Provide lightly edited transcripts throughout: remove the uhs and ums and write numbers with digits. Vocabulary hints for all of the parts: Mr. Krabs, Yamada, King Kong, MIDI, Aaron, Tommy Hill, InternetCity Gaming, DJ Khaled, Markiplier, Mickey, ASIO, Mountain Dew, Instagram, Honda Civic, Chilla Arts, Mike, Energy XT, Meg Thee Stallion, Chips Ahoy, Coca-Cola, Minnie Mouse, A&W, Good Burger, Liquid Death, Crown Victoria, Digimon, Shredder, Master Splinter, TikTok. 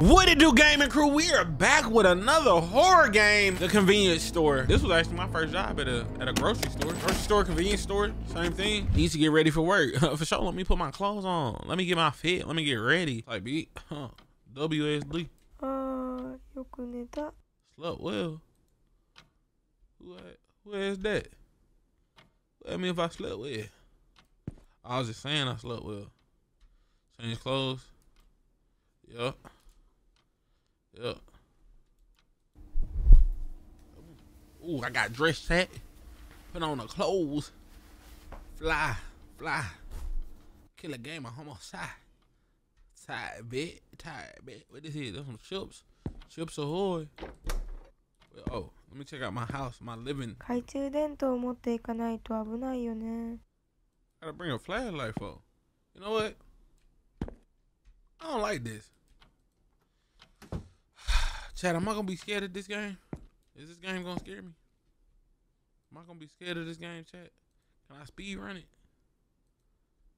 What it do, gaming crew? We are back with another horror game, The Convenience Store. This was actually my first job at a grocery store. Grocery store, convenience store, same thing. You used to get ready for work. For sure, let me put my clothes on. Let me get my fit. Let me get ready. Like, be, WSD. Slut well. Who is that? I mean, if I slept well. I was just saying I slept well. Change clothes. Yup. Yup. Ooh, I got dressed hat. Put on the clothes. Fly, fly. Kill a game of homicide. Tired bit, tired bit. What this is? That's some chips. Chips Ahoy. Oh, let me check out my house, my living. I gotta bring a flashlight for. You know what? I don't like this. Chad, am I gonna be scared of this game? Is this game gonna scare me? Am I gonna be scared of this game, Chad? Can I speed run it?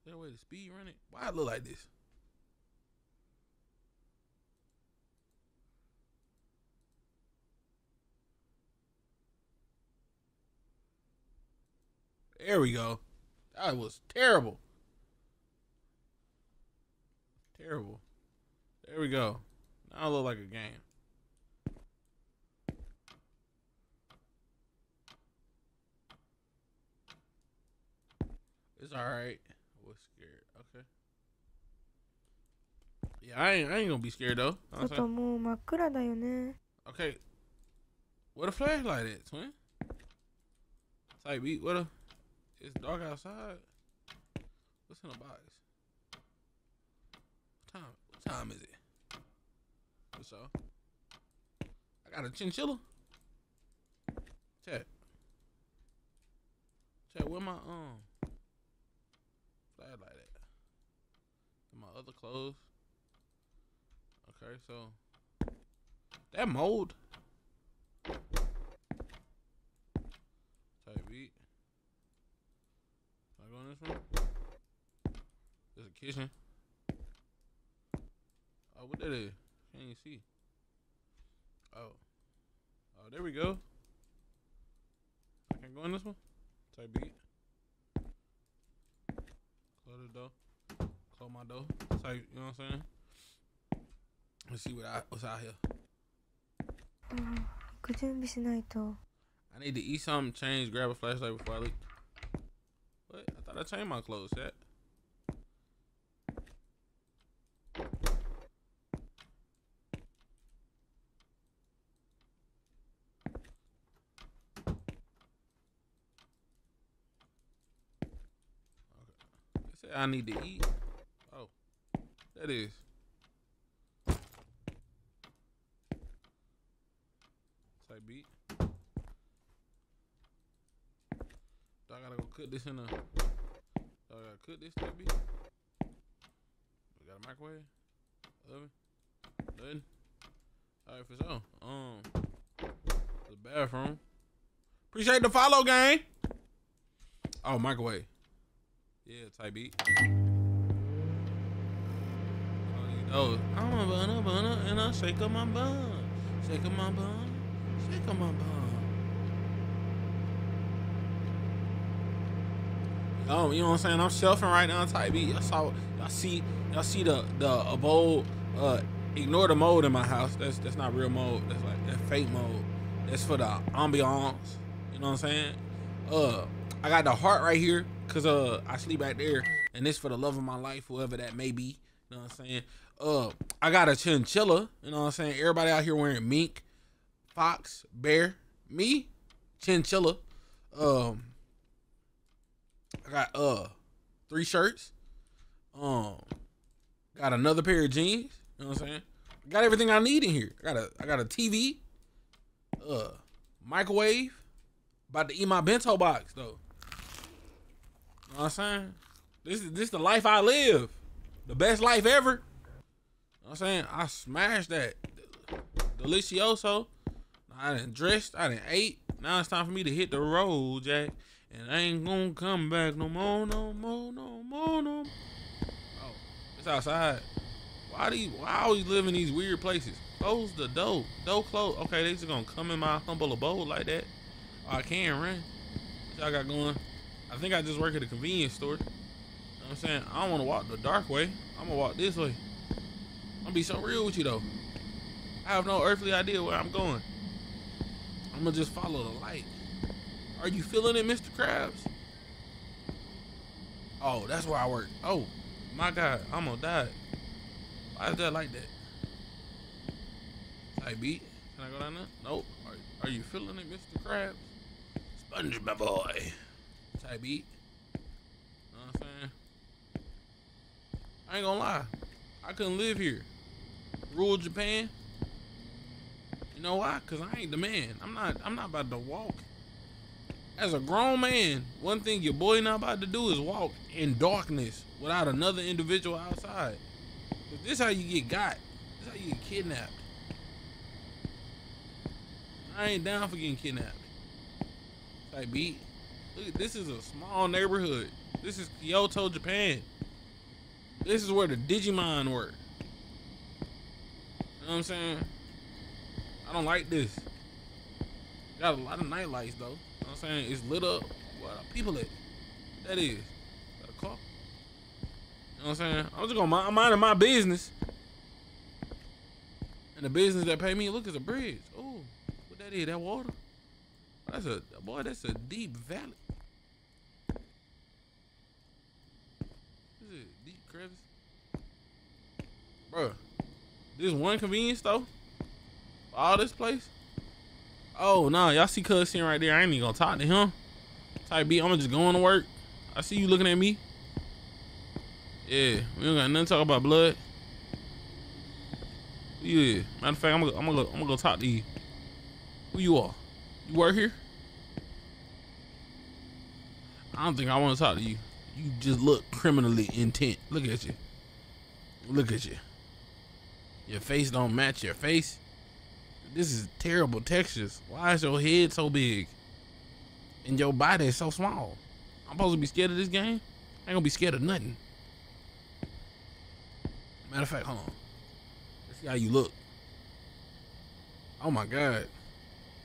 Is there a way to speed run it? Why it look like this? There we go. That was terrible. Terrible. There we go. Now I look like a game. It's all right. I was scared. Okay. Yeah, I ain't gonna be scared though. Okay. Where a flashlight at, twin? Type beat. What a. It's dark outside. What's in the box? What time is it? What's up? I got a chinchilla. Check. Check. Where my flashlight at? And my other clothes. Okay, so that mold. Type beat. Go in this room. There's a kitchen. Oh, what that is? Can't even see. Oh. Oh, there we go. I can go in this one. Type beat. Close the door. Close my door. Type, you know what I'm saying? Let's see what's out here. I need to eat something, change, grab a flashlight before I leave. What? I thought I changed my clothes, Chat. Okay. It said I need to eat. Oh, that is. Type beat. I gotta go cook this in a. I gotta cook this, baby. We got a microwave, oven, nothing. All right, for sure. The bathroom. Appreciate the follow, gang. Oh, microwave. Yeah, type beat. Oh, I'm a banana and I shake up my bun, shake up my bun, shake up my bun. Oh, you know what I'm saying? I'm shelving right now, type B. Y'all see the bold, ignore the mold in my house. That's not real mold. That's like that fake mold. That's for the ambiance. You know what I'm saying? I got the heart right here, cause I sleep back there, and it's for the love of my life, whoever that may be. You know what I'm saying? I got a chinchilla. You know what I'm saying? Everybody out here wearing mink, fox, bear, me, chinchilla. I got 3 shirts. Got another pair of jeans. You know what I'm saying? I got everything I need in here. I got a TV. Microwave. About to eat my bento box though. You know what I'm saying? This is the life I live. The best life ever. You know what I'm saying? I smashed that. Delicioso. I done dressed. I done ate. Now it's time for me to hit the road, Jack. And I ain't gonna come back no more, no more, no more, no more. Oh, it's outside. Why Why always live in these weird places? Close the door. Door closed. Okay, they just gonna come in my humble abode like that. I can run. What y'all got going? I think I just work at a convenience store. You know what I'm saying? I don't wanna walk the dark way. I'm gonna walk this way. I'm gonna be so real with you though. I have no earthly idea where I'm going. I'm gonna just follow the light. Are you feeling it, Mr. Krabs? Oh, that's where I work. Oh, my God, I'm gonna die. Why is that like that? I beat. Can I go down there? Nope. Are you feeling it, Mr. Krabs? Sponge, my boy. Type beat. Know what I'm saying? I ain't gonna lie. I couldn't live here. Rural Japan. You know why? Cause I ain't the man. I'm not about to walk. As a grown man, one thing your boy not about to do is walk in darkness without another individual outside. Cause this how you get got. This how you get kidnapped. I ain't down for getting kidnapped. Type beat. Look, this is a small neighborhood. This is Kyoto, Japan. This is where the Digimon were. You know what I'm saying? I don't like this. Got a lot of night lights though. You know what I'm saying? It's lit up. What are people at? That is. Is that a car? You know what I'm saying? I'm just gonna minding my business. And the business that pay me, look, it's a bridge. Oh, what that is? That water? That's a boy, that's a deep valley. This is a deep crevice. Bruh. This one convenience store? All this place? Oh, no, y'all see cuz sitting right there. I ain't even gonna talk to him. Type B, I'm gonna just go on to work. I see you looking at me. Yeah, we don't got nothing to talk about blood. Yeah, matter of fact, I'm gonna go talk to you. Who you are? You work here? I don't think I wanna talk to you. You just look criminally intent. Look at you. Look at you. Your face don't match your face. This is terrible textures. Why is your head so big? And your body is so small. I'm supposed to be scared of this game? I ain't gonna be scared of nothing. Matter of fact, hold on. Let's see how you look. Oh my God.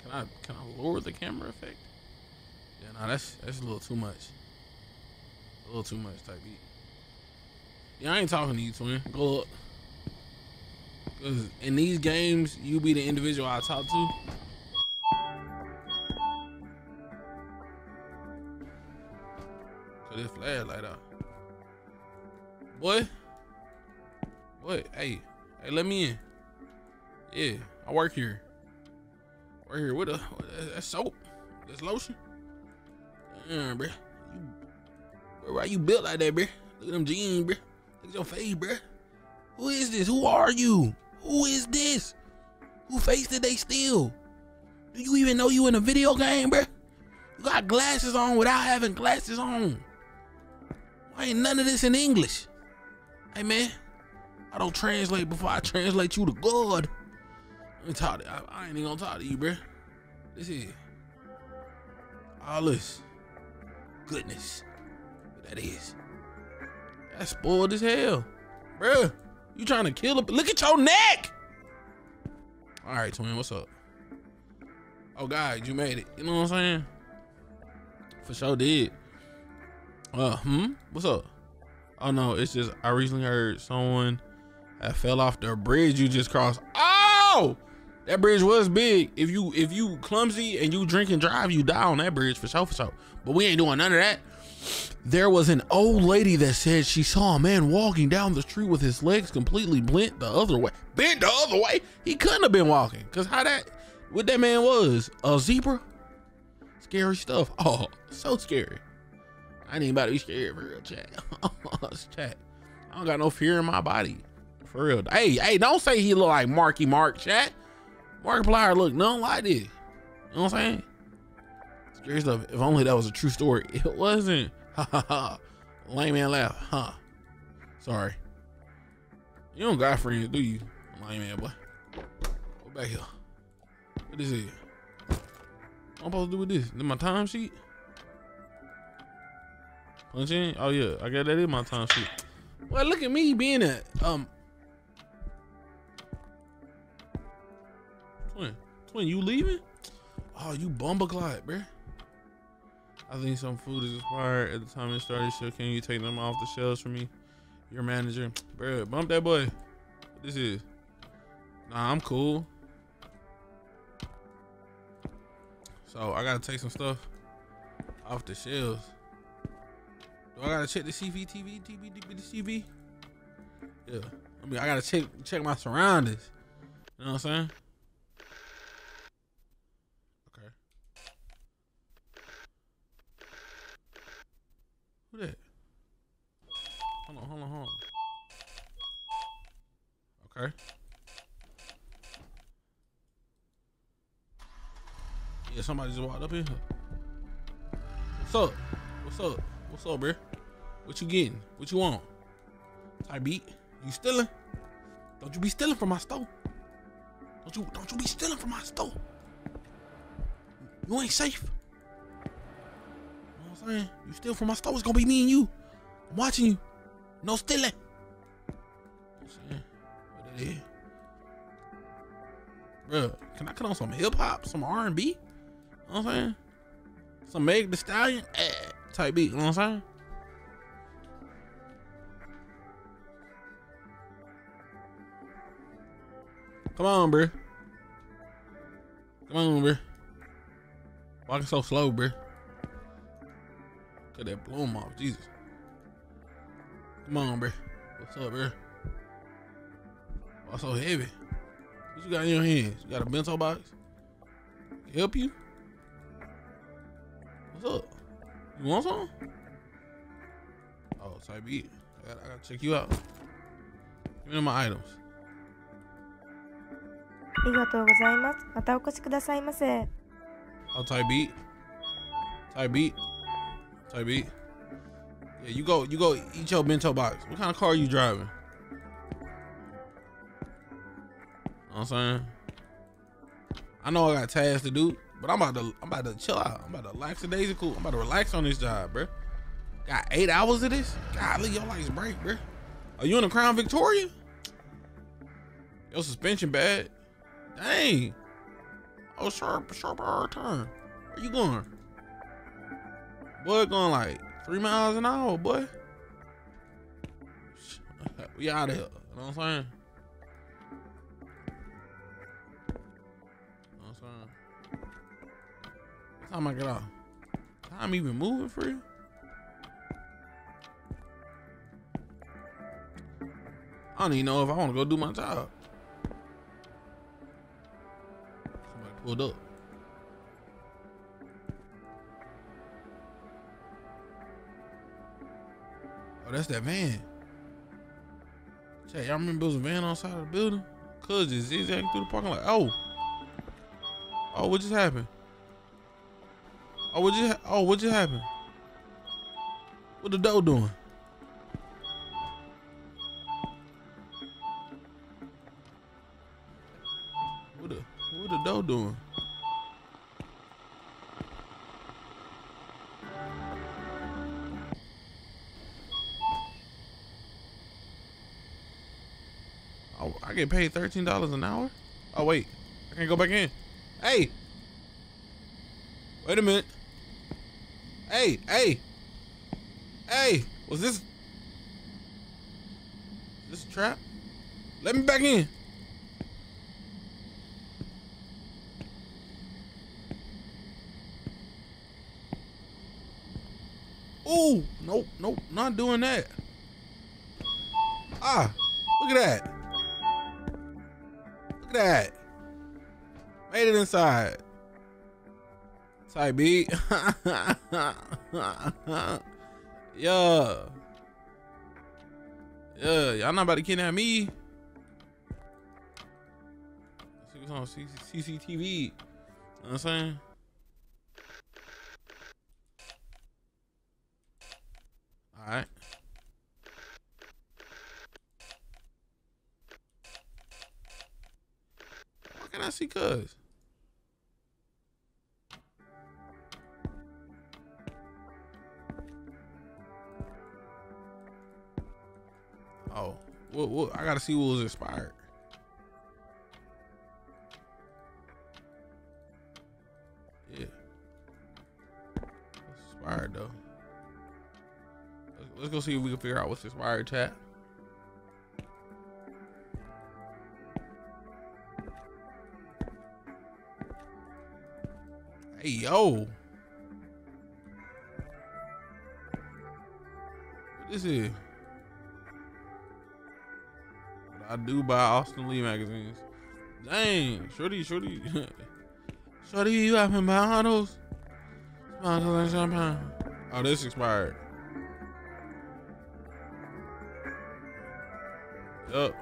Can I lower the camera effect? Yeah, nah, that's a little too much. A little too much type beat. Yeah, I ain't talking to you, twin. Go up. Cause in these games, you be the individual I talk to. Cut this flashlight out. Boy. Boy, hey, let me in. Yeah, I work here. Right here, that's soap. That's lotion. Damn, bruh. Why you built like that, bruh? Look at them jeans, bruh. Look at your face, bruh. Who is this? Who are you? Who is this? Who face did they steal? Do you even know you in a video game, bruh? You got glasses on without having glasses on. Why ain't none of this in English? Hey, man. I don't translate before I translate you to God. Let me talk to you. I ain't even gonna talk to you, bruh. This is all this goodness. What that is. That's spoiled as hell. Bruh. You trying to kill him? Look at your neck! All right, twin, what's up? Oh, God, you made it. You know what I'm saying? For sure did. What's up? Oh, no, it's just I recently heard someone that fell off the bridge you just crossed. Oh! That bridge was big. If you clumsy and you drink and drive, you die on that bridge for sure, for sure. But we ain't doing none of that. There was an old lady that said she saw a man walking down the street with his legs completely bent the other way. Bent the other way? He couldn't have been walking. Cause what that man was, a zebra? Scary stuff. Oh, so scary. I ain't even about to be scared for real, chat. Chat. I don't got no fear in my body. For real. Hey, don't say he look like Marky Mark, chat. Markiplier look nothing like this. You know what I'm saying? Scary stuff. If only that was a true story. It wasn't. Ha ha ha. Lame man laugh. Huh. Sorry. You don't got friends, do you? Lame man boy. Go back here. What is it? What I'm supposed to do with this? Is this my time sheet? Punch in? Oh yeah. I got that in my time sheet. Well, look at me being a Twin, you leaving? Oh, you bumbleglide, bruh. I think some food is expired at the time it started. So can you take them off the shelves for me? Your manager, bruh, bump that boy. What this is? Nah, I'm cool. So I gotta take some stuff off the shelves. Do I gotta check the CCTV? Yeah. I mean, I gotta check my surroundings. You know what I'm saying? Okay. Who that? Hold on. Okay. Yeah, somebody just walked up here. What's up, bro? What you getting? What you want? Type beat. You stealing? Don't you be stealing from my store. Don't you be stealing from my store. You ain't safe. You know what I'm saying? You steal from my store, it's gonna be me and you. I'm watching you. No stealing. You know what it is? Bro, can I cut on some hip hop, some R&B? You know what I'm saying? Some Meg Thee Stallion type beat, you know what I'm saying? Come on, bruh. Walking so slow, bruh. Cut that bloom off, Jesus. Come on, bruh. What's up, bruh? Why so heavy? What you got in your hands? You got a bento box? Can help you? What's up? You want something? Oh, type B. I gotta check you out. Give me my items. ありがとうございます。またお越しくださいませ. Oh, type beat. Yeah, you go eat your bento box. What kind of car are you driving? You know what I'm saying? I know I got tasks to do, but I'm about to chill out. I'm about to lackadaisical. I'm about to relax on this job, bro. Got 8 hours of this? Golly, your life's break, bro. Are you in the Crown Victoria? Your suspension bad. Dang. Oh, sharper hard turn. Where you going? Boy, going like 3 miles an hour, boy. We out of here. You know what I'm saying? Time I get off. Time even moving for you? I don't even know if I want to go do my job. Somebody pulled up. Oh, that's that van. Check, y'all remember there was a van outside of the building? Cuz just zigzagging through the parking lot. Oh, what just happened? Oh, what just happened? What the dough doing? What the dough doing? Oh, I get paid $13 an hour? Oh wait, I can't go back in. Hey, wait a minute. Hey, was this? Is this a trap? Let me back in. Ooh, nope, not doing that. Ah, look at that. Made it inside. Type B. Yeah. Y'all not about to kidnap me. Let's see what's on CCTV. You know what I'm saying? All right. Why can't I see cuz? Oh, I gotta see what was inspired. expired though. Let's go see if we can figure out what's expired, chat. Hey yo, what is it? What I do buy Austin Lee magazines. Dang, shorty, shorty, you have been buying all those. Oh, this expired. Yup.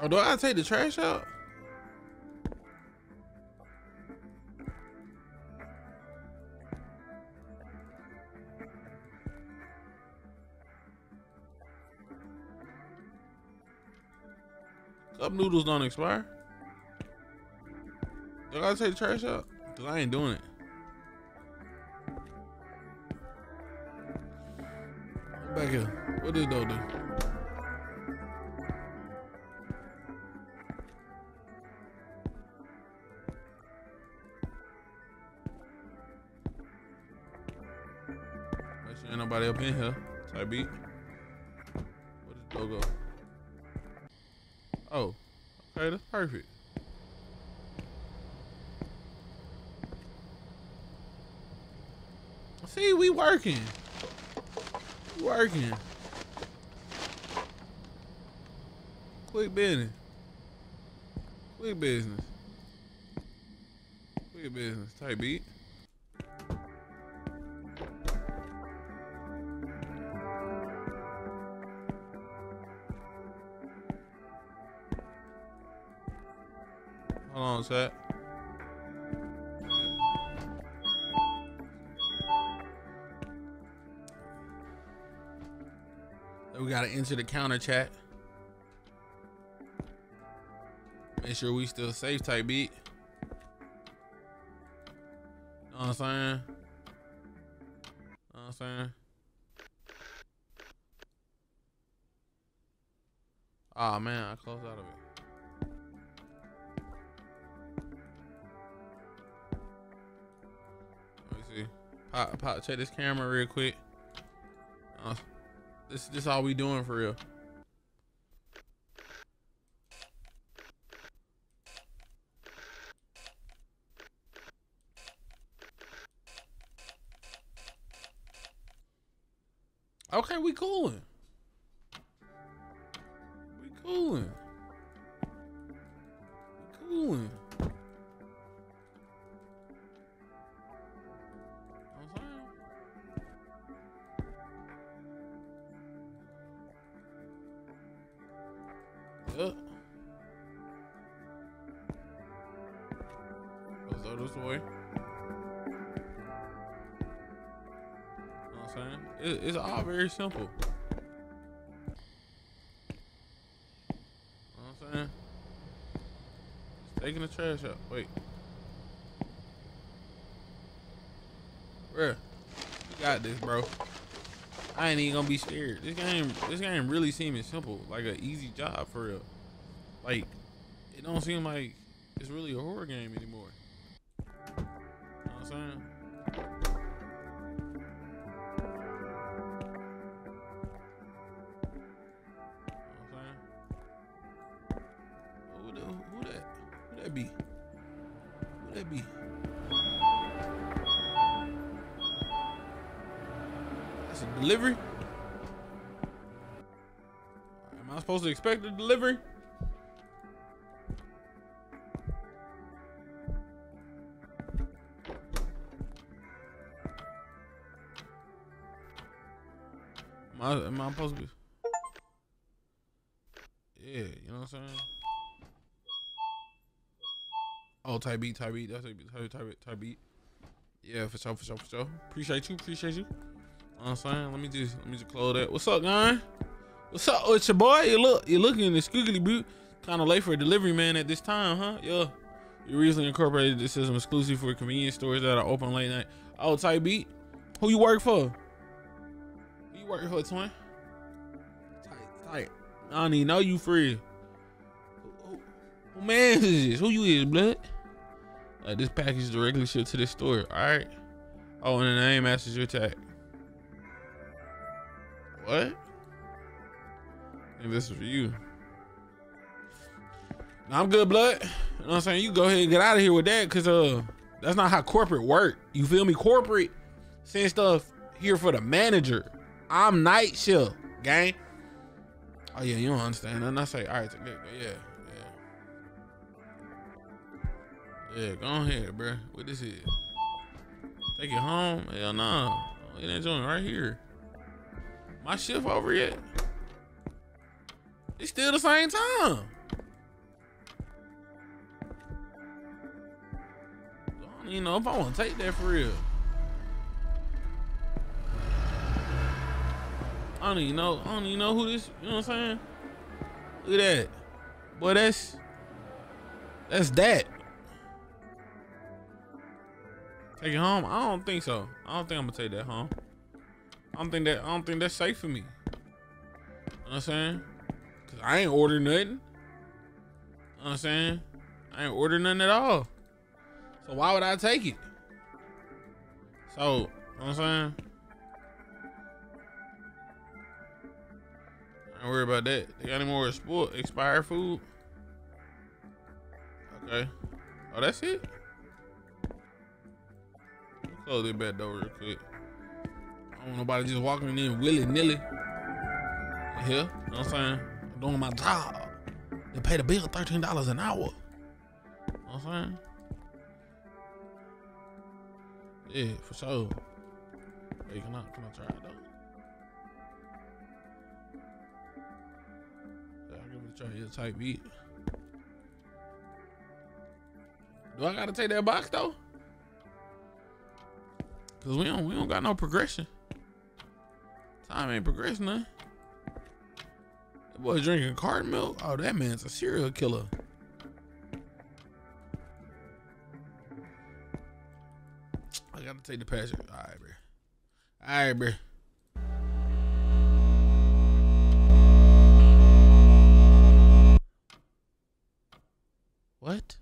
Oh, do I take the trash out? Cup noodles don't expire. Do I gotta take the trash out? Cause I ain't doing it. Back here. What did though do? Make sure ain't nobody up in here. Type beat. What did though go? Oh, okay, that's perfect. See, we working. Working. Quick business. Quick business. Quick business. Tight beat. Hold on, chat. We gotta enter the counter, chat. Make sure we still safe, type beat. Know what I'm saying? Know what I'm saying? Ah, oh, man, I closed out of it. Pop, check this camera real quick. This all we doing for real. Okay, we coolin'. We coolin'. We coolin'. It's all very simple. Know what I'm saying? Just taking the trash out. Wait. Bruh. You got this, bro. I ain't even gonna be scared. This game really seems simple. Like an easy job for real. Like, it don't seem like it's really a horror game anymore. Know what I'm saying? Delivery? Am I supposed to expect a delivery? Am I supposed to be? Yeah, you know what I'm saying? Oh, type beat, that's type beat. Yeah, for sure. Appreciate you. You know what I'm saying? Let me just close that. What's up, guy? What's up? Oh, it's your boy. You're looking the squiggly boot. Kind of late for a delivery man at this time, huh? Yeah. You recently incorporated this system exclusive for convenience stores that are open late night. Oh, type beat. Who you work for? Who you working for, twin? Tight. I don't even know you free. Who man is this? Who you is, blood? This package directly shipped to this store. All right. Oh, and an aim matches your attack. What? If this is for you. Now, I'm good, blood. You know what I'm saying? You go ahead and get out of here with that, because that's not how corporate work. You feel me? Corporate send stuff here for the manager. I'm night shift, gang. Oh, yeah, you don't understand. And I say, all right, yeah. Yeah, go ahead, bro. What this is? Take it home? Hell nah. Look at that joint right here. My shift over yet? It's still the same time. I don't even know if I want to take that for real. I don't even know who this, you know what I'm saying? Look at that. Boy, that's that. Take it home? I don't think so. I don't think I'm gonna take that home. I don't think that's safe for me. You know what I'm saying? Cause I ain't ordered nothing. You know what I'm saying? I ain't ordered nothing at all. So why would I take it? So, you know what I'm saying? I don't worry about that. They got any more expired food? Okay. Oh, that's it? Close that back door real quick. I don't want nobody just walking in willy-nilly. Yeah, you know what I'm saying? I'm doing my job. They pay the bill $13 an hour. You know what I'm saying? Yeah, for sure. Hey, can I try it though? Yeah, I'll give it a try. It's a tight beat. Do I gotta take that box though? Cause we don't got no progression. Time ain't progressing nothing. That boy drinking carton milk. Oh, that man's a serial killer. I gotta take the passenger. All right, bro. What?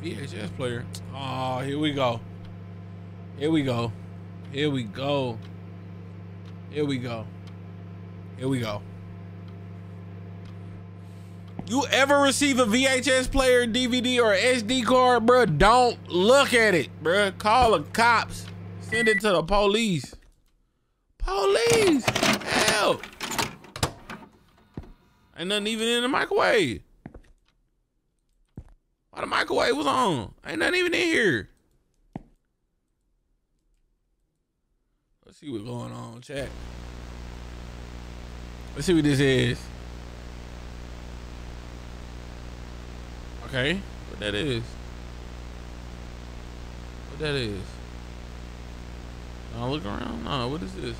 A VHS player. Oh, here we go. Here we go. Here we go. Here we go. Here we go. You ever receive a VHS player, DVD, or SD card, bro? Don't look at it, bro. Call the cops. Send it to the police. Police! Help! Ain't nothing even in the microwave. The microwave was on. Ain't nothing even in here. Let's see what's going on, chat. Let's see what this is. Okay. What that is? I'll look around. No, what is this?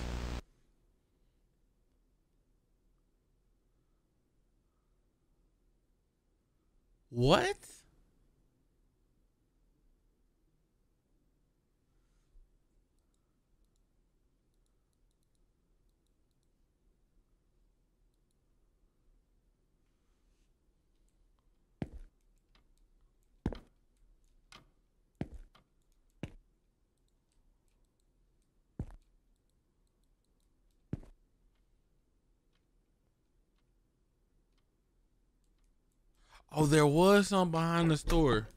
What? Oh, there was some behind the store.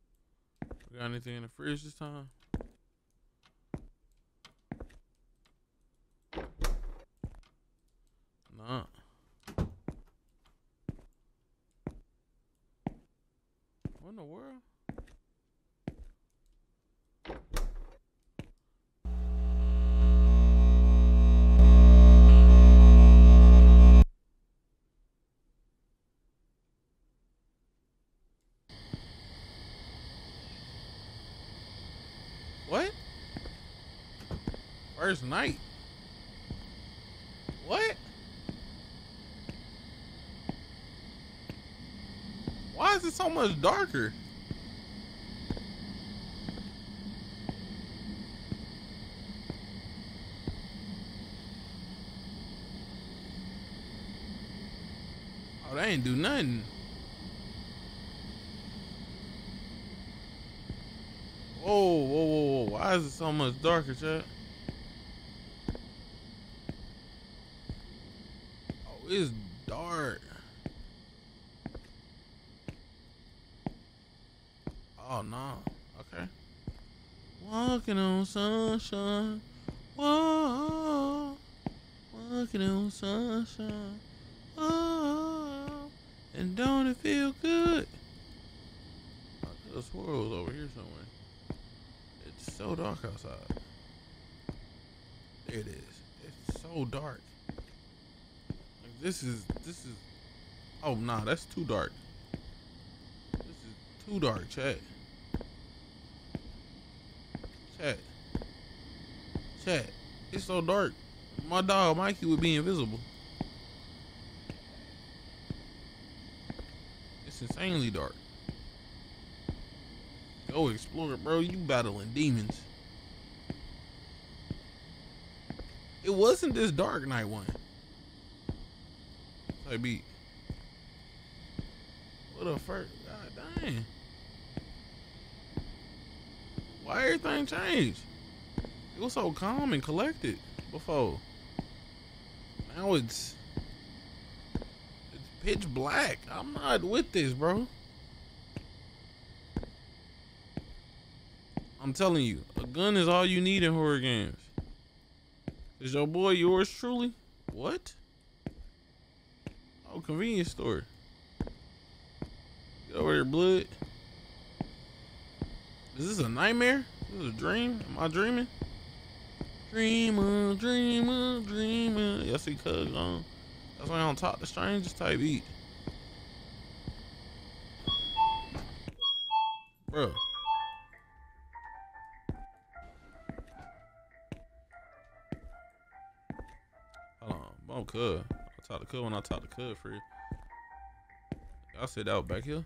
We got anything in the fridge this time? Nah. In the world, First night. What? Why is it so much darker? Oh, they ain't do nothing. Whoa, whoa, whoa, whoa. Why is it so much darker, chat? Oh, it's dark. Oh, no. Okay. Walking on sunshine. Whoa. Walking on sunshine. Whoa. And don't it feel good? I could have swore it was over here somewhere. It's so dark outside. There it is. It's so dark. Like this is oh nah, that's too dark. This is too dark, chat. Chat. It's so dark. My dog Mikey would be invisible. It's insanely dark. Go explore, bro. You battling demons. It wasn't this dark night one. Like be. What the fuck? God dang. Why everything changed? It was so calm and collected before. Now it's pitch black. I'm not with this, bro. I'm telling you, a gun is all you need in horror games. Is your boy yours truly? What? Oh, convenience store. Get over here, blood. Is this a nightmare? Is this a dream? Am I dreaming? Dreamer, dreamer, dreamer. Y'all see Cuz on? That's why on top the strange, just type eat. Bro. Oh, Cud. I talked to Cud when I talked to Cud, Fred. I said out back here.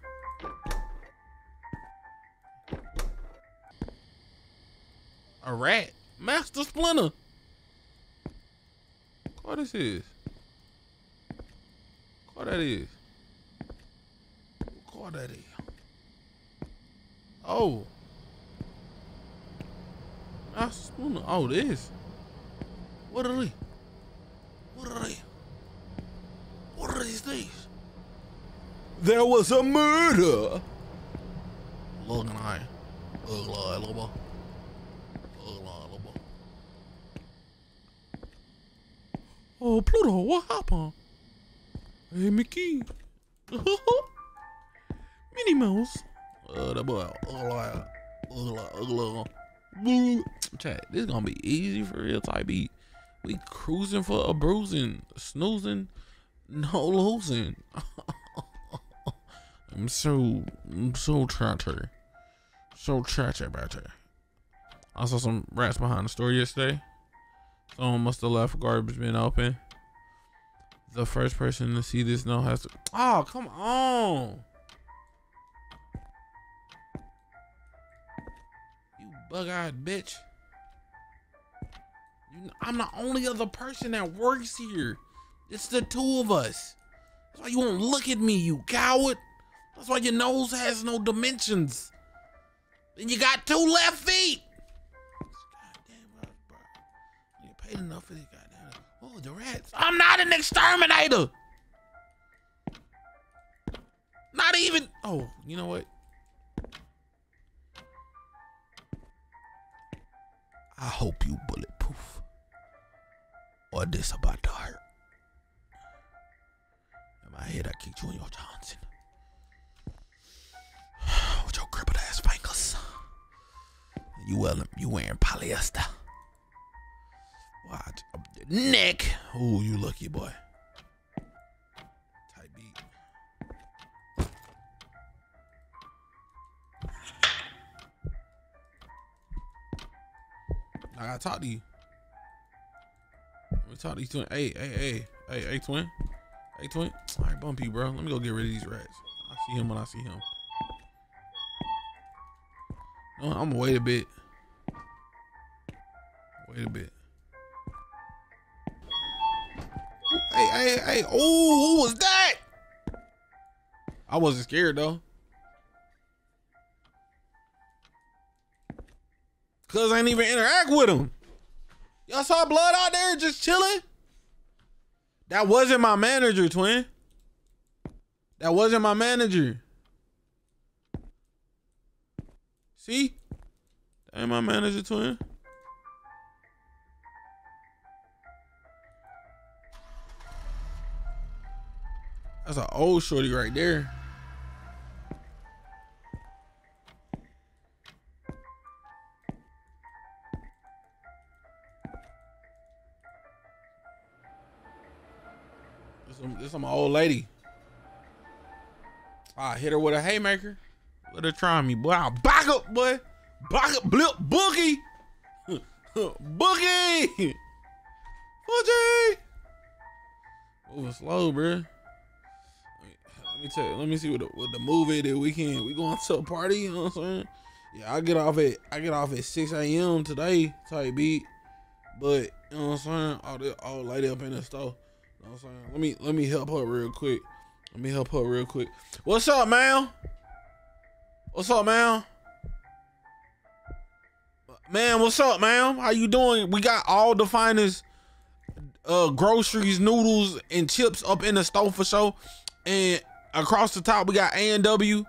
A rat. Master Splinter. What this is? What that is? What that is? Oh. Master Splinter. Oh, this. What are they? What are they? What are these things? There was a murder. Look and I. Look lie, Lobo. Look lie, Lobo. Oh, Pluto, what happened? Hey, Mickey. Minnie Mouse. That boy. Look lie. Look lie. Look lie. Chat, this is gonna be easy for real type beat. We cruising for a bruising, snoozing, no losing. I'm so trashy. So trashy about it. I saw some rats behind the store yesterday. Someone must have left garbage bin open. The first person to see this now has to. Oh, come on. You bug-eyed bitch. I'm the only other person that works here. It's the two of us. That's why you won't look at me, you coward. That's why your nose has no dimensions. Then you got two left feet. Goddamn, bro. You paid enough for this goddamn. Oh, the rats. I'm not an exterminator. Not even. Oh, you know what? I hope you bulletproof. Or this about to hurt. In my head, I kicked you in your Johnson. With your crippled ass fingers. You wearing polyester. Watch. Nick! Ooh, you lucky boy. Type beat. I gotta talk to you. Let me talk to these twins. Hey, twin. Hey, twin. All right, Bumpy, bro. Let me go get rid of these rats. I'll see him when I see him. No, I'm gonna wait a bit. Hey. Oh, who was that? I wasn't scared though. Cause I didn't even interact with him. Y'all saw blood out there just chilling? That wasn't my manager, twin. That wasn't my manager. See? That ain't my manager, twin. That's an old shorty right there. This is my old lady. I hit her with a haymaker. Let her try me, boy. I'll back up, boy. Back up, blip, boogie. Boogie. Boogie. Moving slow, bro. Let me tell you, let me see what the movie that we can. We going to a party, you know what I'm saying? Yeah, I get off at 6 AM today, type beat. But you know what I'm saying? All the old lady up in the store. You know what I'm saying? Let me help her real quick. What's up, man? What's up, ma'am? How you doing? We got all the finest groceries, noodles, and chips up in the store for sure. And across the top, we got A&W.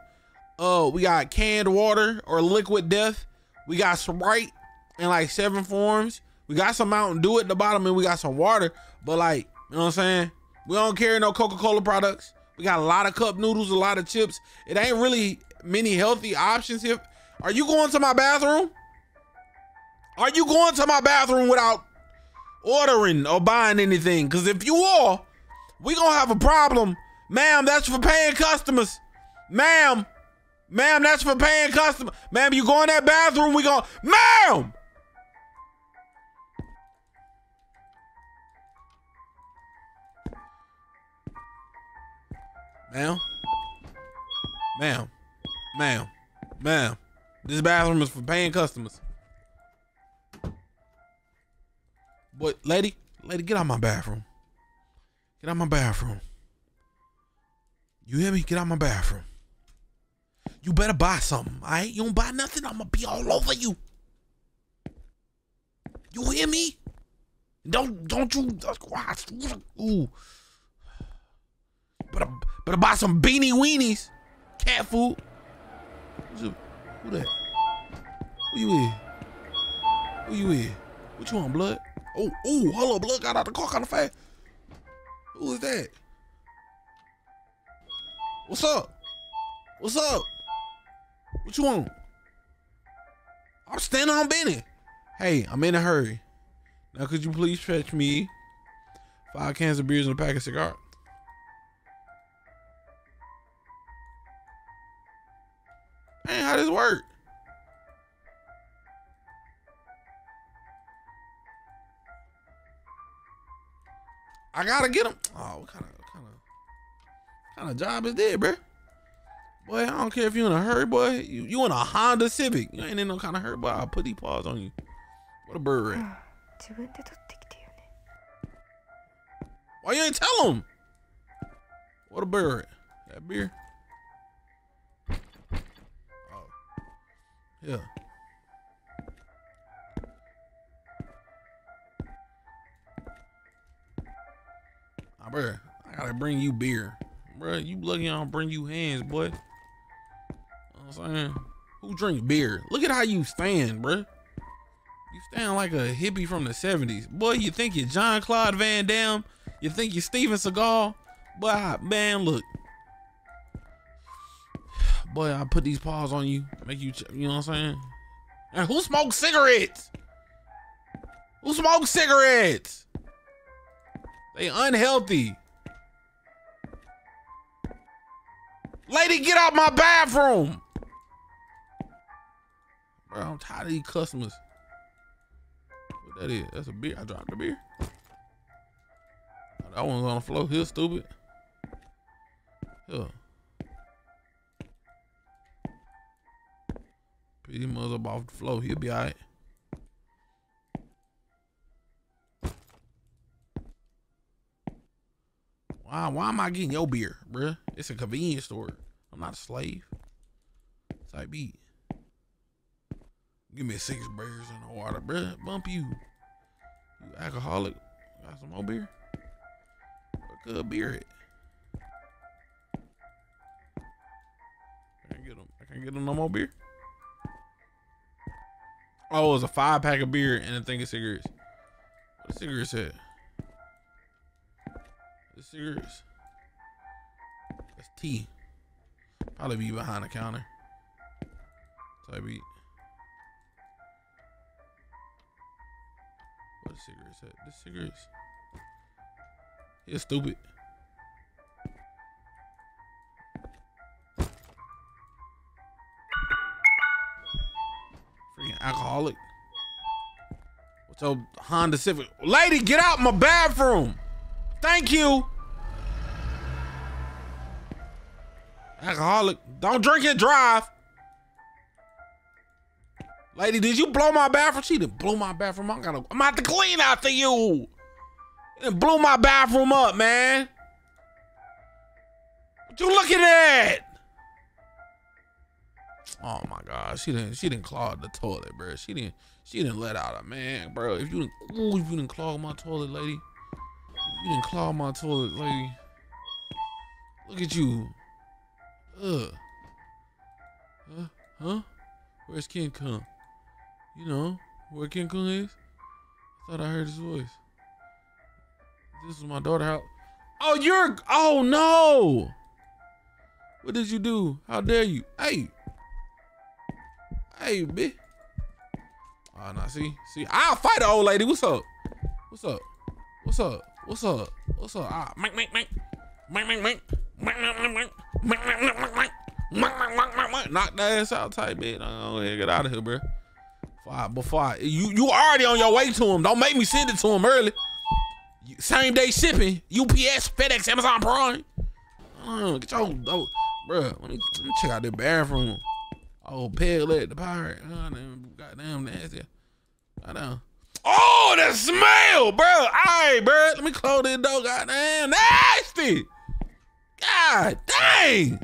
We got canned water or Liquid Death. We got Sprite in like 7 forms. We got some Mountain Dew at the bottom, and we got some water. But like, you know what I'm saying? We don't carry no Coca-Cola products. We got a lot of cup noodles, a lot of chips. It ain't really many healthy options here. Are you going to my bathroom? Are you going to my bathroom without ordering or buying anything? Because if you are, we gonna have a problem. Ma'am, that's for paying customers. Ma'am, that's for paying customers. Ma'am, you go in that bathroom, we go, ma'am! Ma'am. This bathroom is for paying customers. But lady, get out of my bathroom. You hear me? Get out of my bathroom. You better buy something, all right? You don't buy nothing, I'm gonna be all over you. You hear me? Don't you? Ooh. Better buy some beanie weenies. Cat food. Who that? Who you is? What you want, blood? Oh, hello, blood got out the car kind of fast. Who is that? What's up? What you want? I'm standing on Benny. Hey, I'm in a hurry. Now, could you please fetch me 5 cans of beers and a pack of cigars? Man, how does this work? I gotta get him. Oh, what kind of job is that, bruh? Boy, I don't care if you in a hurry, boy. You in a Honda Civic. You ain't in no kind of hurry, boy. I'll put these paws on you. What a bird rat. Why you ain't tell him? What a bird rat. That beer? Oh. Yeah. Nah, bruh. I gotta bring you beer. Bruh, you lucky I don't bring you hands, boy. You know what I'm saying? Who drinks beer? Look at how you stand, bruh. You stand like a hippie from the 70s. Boy, you think you're Jean-Claude Van Damme? You think you're Steven Seagal? Boy, man, look. Boy, I put these paws on you. Make you, you know what I'm saying? And who smokes cigarettes? They unhealthy. Lady, get out my bathroom. Bro, I'm tired of these customers. What that is? That's a beer. I dropped the beer. I was on the floor here, stupid. Yeah. Put your mother up off the floor. He'll be all right. Why am I getting your beer, bruh? It's a convenience store. I'm not a slave. Type B. Give me 6 beers and a water, bruh. Bump you. You alcoholic. Got some more beer? Where could beer at? I can't get them no more beer. Oh, it was a 5-pack of beer and a thing of cigarettes. What cigarettes at? The cigarettes. That's tea. Probably be behind the counter. Type E. What the cigarettes at? The cigarettes. You're stupid. Freaking alcoholic. What's your Honda Civic? Lady, get out my bathroom. Thank you. Alcoholic. Don't drink and drive. Lady, did you blow my bathroom? She didn't blow my bathroom. I'm about to clean after you. It blew my bathroom up, man. What you looking at? Oh my God, she didn't clog the toilet, bro. She didn't let out a man, bro. If you didn't clog my toilet, lady. You didn't claw my toilet, lady. Look at you. Ugh. Huh? Where's King Kong? You know where King Kong is? I thought I heard his voice. This is my daughter's house. Oh, oh no! What did you do? How dare you? Hey, bitch. Oh, no, see. I'll fight the old lady. What's up? Ah, knock that ass out, tight bitch. Oh, yeah, get out of here, bro. You already on your way to him. Don't make me send it to him early. Same day shipping. UPS, FedEx, Amazon Prime. Get your dope, bro. Let me check out the bathroom. Oh, pale at the pirate. Goddamn nasty. Goddamn. Oh, that smell, bro. All right, bro. Let me close this door. Goddamn nasty. God dang.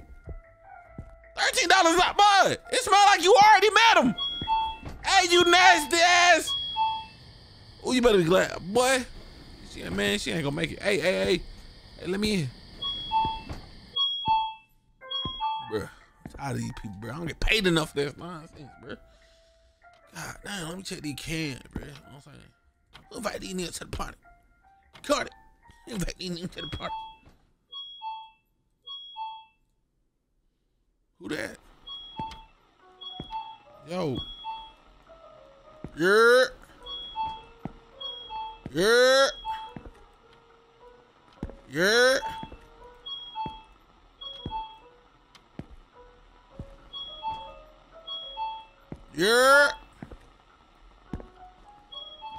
$13 not bud. It smells like you already met him. Hey, you nasty ass. Oh, you better be glad, boy. She ain't gonna make it. Hey, let me in. Bro, I'm tired of these people, bro. I don't get paid enough for that nonsense, bro. God damn, let me check these cans, bro. You know what I'm saying? We'll invite these niggas to the party. Cut it. Invite these niggas to the party. Who that? Yo. Yeah. Yeah.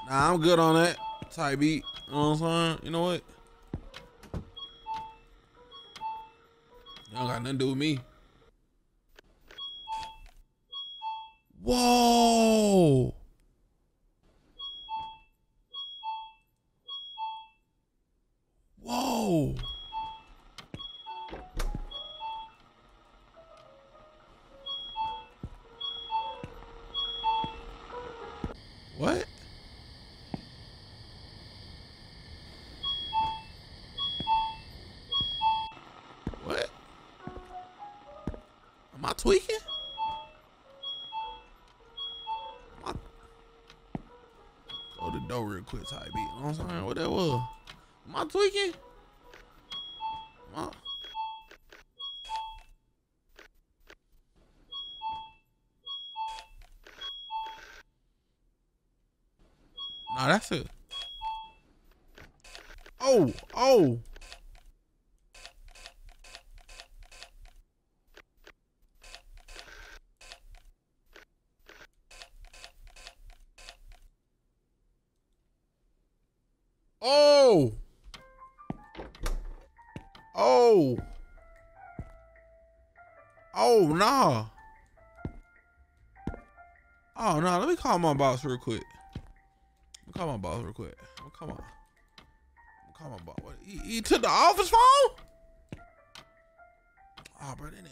Nah, I'm good on that. Type beat. You know what I'm saying? You know what? Y'all got nothing to do with me. Whoa! Whoa! What? What? Am I tweaking? Go to the door real quick, type beat. I'm sorry, what that was? Am I tweaking? Nah, that's it. Oh. Oh. Oh, no. Oh, no. Let me call my boss real quick. Come on, boss. What, he took the office phone? Oh, bro, that ain't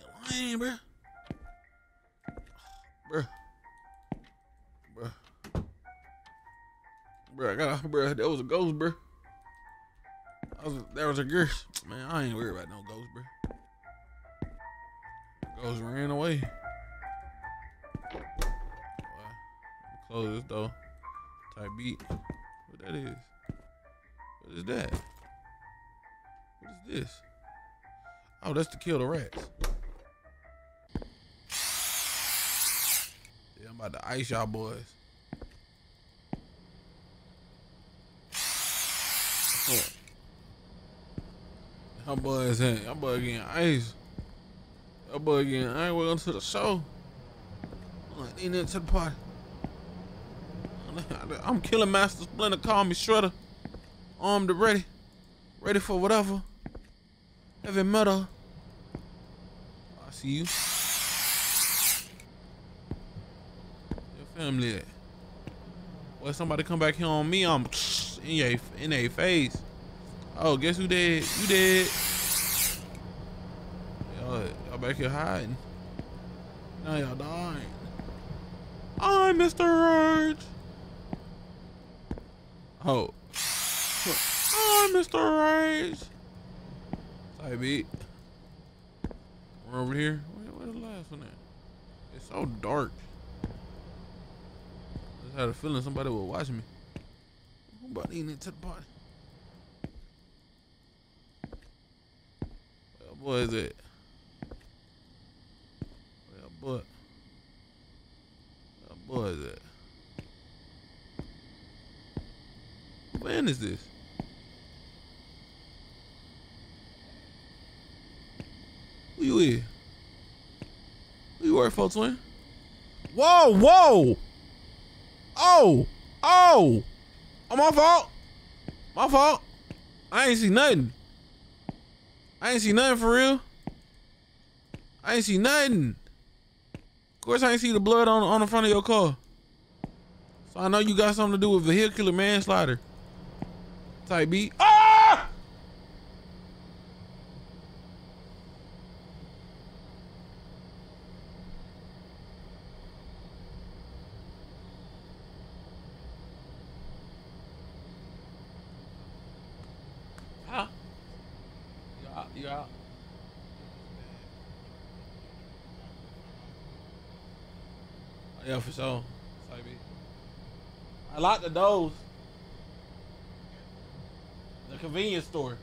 lame, bro. Bro, I got, bro, that was a ghost, bro. There was a ghost. Man, I ain't worried about no ghost, bro. Ghost ran away. Boy, close this though. Type beat. What that is? What is that? What is this? Oh, that's to kill the rats. Yeah, I'm about to ice y'all boys. Oh. Y'all boys getting ice. We're going to the show. I'm not eating into the party. I'm killing Master Splinter. Call me Shredder. Armed and ready. Ready for whatever. Heavy metal. I see you. Your family at? Well, somebody come back here on me, I'm in a face. Oh, guess who dead? You dead. Y'all back here hiding. Now y'all dying. I'm Mr. Urge. Oh. I'm Mr. Rage. Type beat. We're over here. Where the last one at? It's so dark. I just had a feeling somebody was watching me. Nobody in it to the party. Where the boy is it? Where the boy is it? When is this? Who you is? Who you work for, twin? Whoa, whoa! Oh! Oh! Oh, my fault! My fault! I ain't see nothing. For real. Of course I ain't see the blood on the front of your car. So I know you got something to do with vehicular manslaughter. Type B. Ah! Huh? You out. Oh, yeah, for sure. Type B. I locked the doors. The convenience store.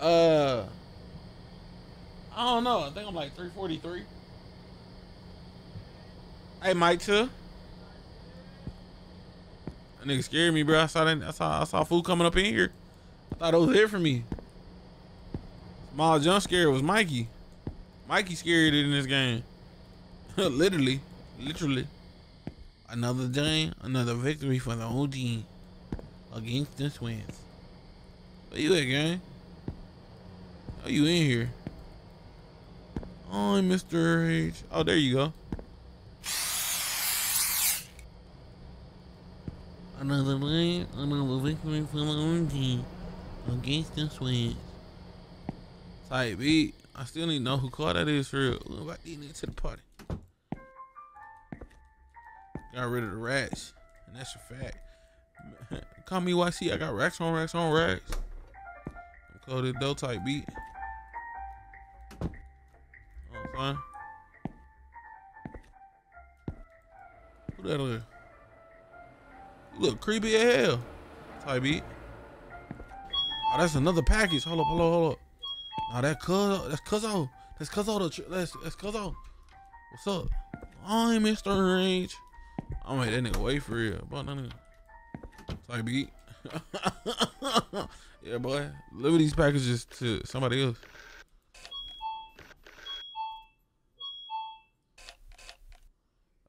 I don't know. I think I'm like 343. Hey, Mike, too. That nigga scared me, bro. I saw food coming up in here. I thought it was here for me. Small jump scare was Mikey. Mikey scared in this game. Literally. Another game, another victory for the OG. Against the twins. Where you at, gang? Oh, you in here? Oh, Mr. H. Oh, there you go. Another win, another victory for the OG. Against the twins. Type beat. I still need to know who car that is for real. Ooh, I need it to the party. Got rid of the rats, and that's a fact. Call me YC. I got racks on racks. I'm coded dough type beat. Oh, fine. Who that is? You look creepy as hell. Type beat. Oh, that's another package. Hold up. Now that cuz, that's cuz. What's up? I'm Mr. Range. I'm gonna hit that nigga way for real. About that nigga. Type beat. Yeah, boy. Deliver these packages to somebody else.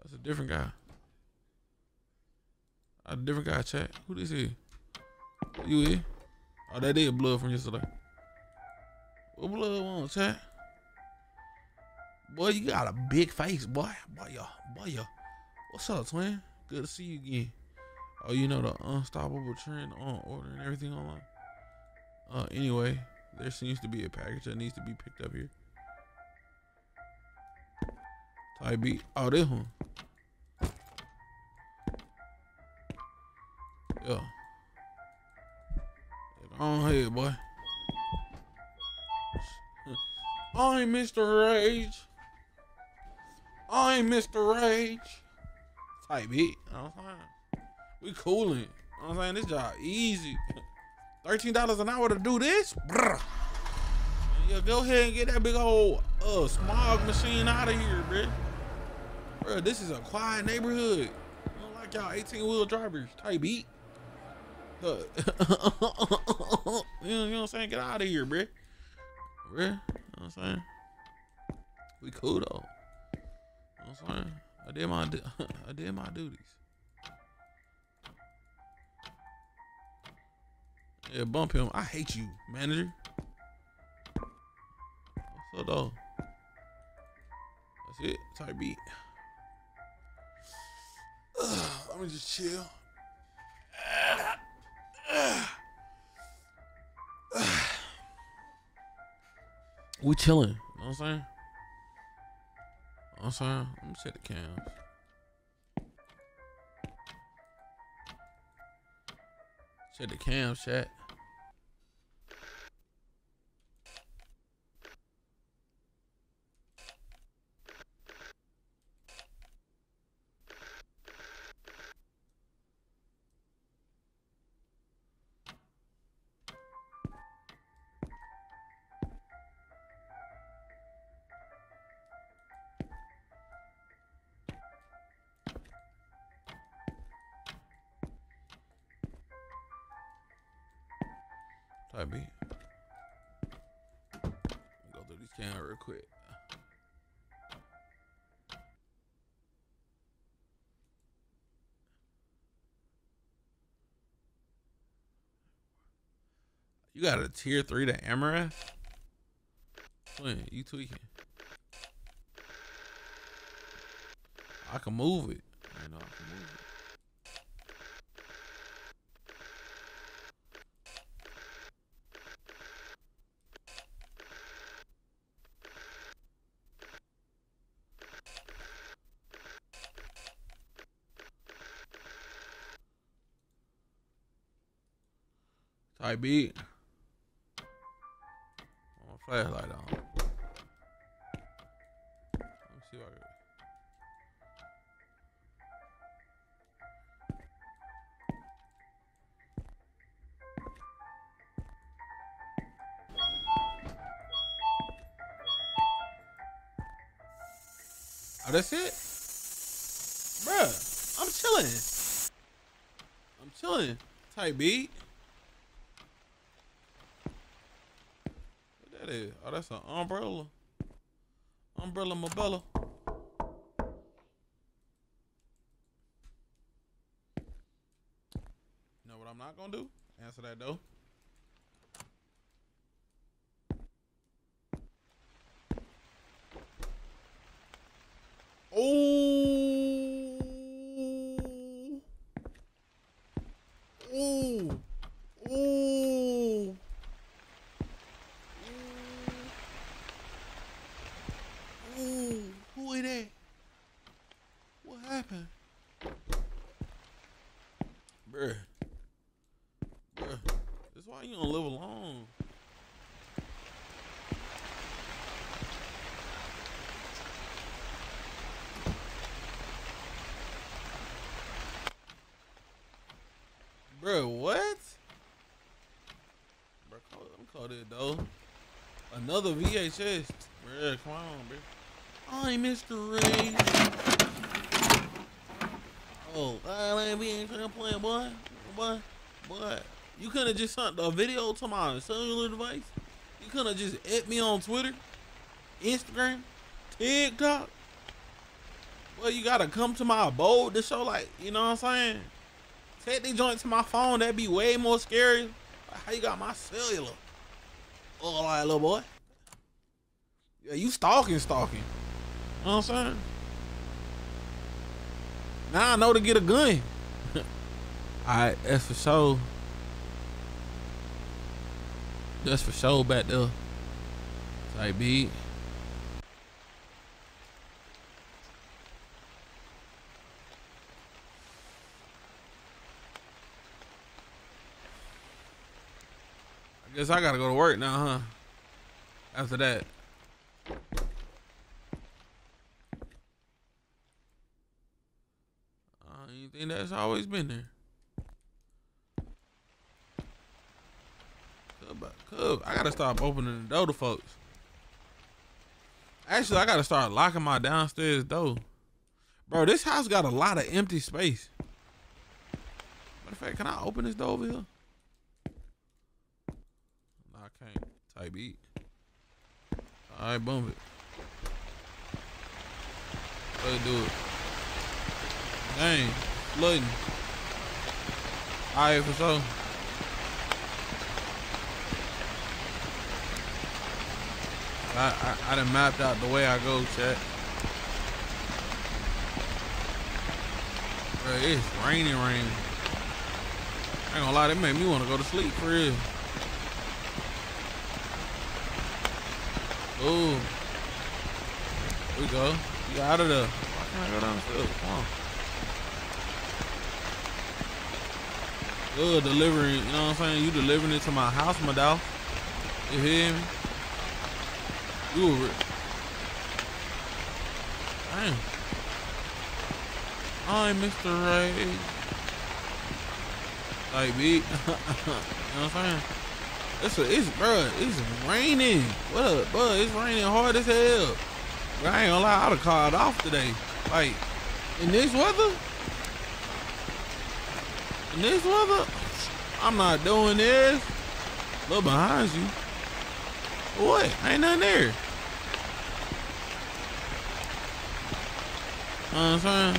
That's a different guy. A different guy, chat. Who this is? You here? Oh, that is blood from yesterday. What blood on, chat? Boy, you got a big face, boy. Boy, y'all. What's up, twin? Good to see you again. Oh, you know the unstoppable trend on ordering everything online? Anyway, there seems to be a package that needs to be picked up here. Type B. Oh, this one. Yeah. On here, boy. I'm Mr. Rage. I'm Mr. Rage. Type B. You know what I'm saying? We cooling. You know what I'm saying? This job easy. $13 an hour to do this? Brr. Yeah, go ahead and get that big old smog machine out of here, bruh. Bruh, this is a quiet neighborhood. I don't like y'all 18-wheel drivers. Type beat. You know what I'm saying? Get out of here, bruh. Bruh, you know what I'm saying? We cool, though. You know what I'm saying? I did my duties. Yeah, bump him. I hate you, manager. What's up, though? That's it. Type beat. Let me just chill. We chilling. You know what I'm saying? Let me set the cams. Set the cams, chat. Type B. Go through this camera real quick. You got a tier 3 to Amarath? When you tweaking? I can move it. I know I can move it. Type B. My flashlight on. Let me see what I got. Oh, that's it? Bruh, I'm chilling. Type B. Oh, that's an umbrella. Umbrella Mabella. You know what I'm not gonna do? Answer that though. You don't live alone. Bro, what? Bro, I'm called it though. Another VHS. Bro, come on, bro. I Mr. Ray. Oh, I ain't being trying to play, boy. Boy. You couldn't have just sent a video to my cellular device? You couldn't have just at me on Twitter, Instagram, TikTok? Well, you gotta come to my abode to show, like, you know what I'm saying? Take the joint to my phone, that'd be way more scary. How you got my cellular? Oh, all right, little boy. Yeah, you stalking. You know what I'm saying? Now I know to get a gun. All right, that's for sure. That's for sure back there. Like B. I guess I gotta go to work now, huh? After that. You think that's always been there? I gotta stop opening the door to folks. Actually, I gotta start locking my downstairs door. Bro, this house got a lot of empty space. Matter of fact, can I open this door over here? No, I can't. Type E. Alright, boom it. Let's do it. Dang, flooding. Alright, for sure. I done mapped out the way I go, chat. Bro, it's raining. I ain't gonna lie, that made me wanna go to sleep for real. Ooh. Here we go. We got out of there. Why can't I go down the stairs? Come on. Good delivering, you know what I'm saying? You delivering it to my house, my dog. You hear me? Ooh, damn. I'm Mr. Ray. Like me. You know what I'm saying? It's raining. What, bro? It's raining hard as hell. Bro, I ain't gonna lie, I'd have called off today. Like, in this weather? I'm not doing this. A little behind you. What? Ain't nothing there. You know what I'm saying?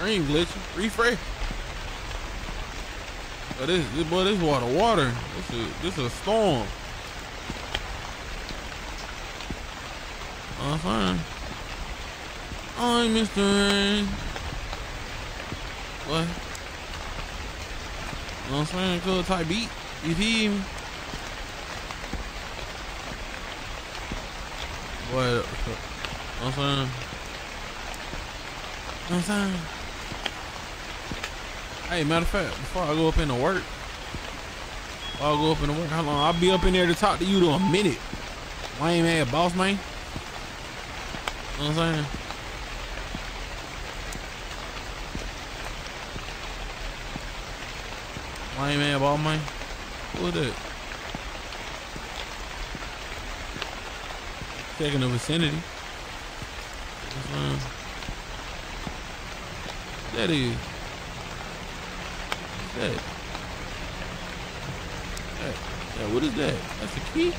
Green glitching. Refresh. But this water. This is a storm. You know what I'm saying? I'm Mr. Rain. What? You know what I'm saying? Cool type beat. You feel me? What? You know what I'm saying? Hey, matter of fact, before I go up into work, how long? I'll be up in there to talk to you to a minute. Lame ass boss man. You know what I'm saying? Lame ass boss man. Who is that? Checking the vicinity. That is. That. What is that? That's a key?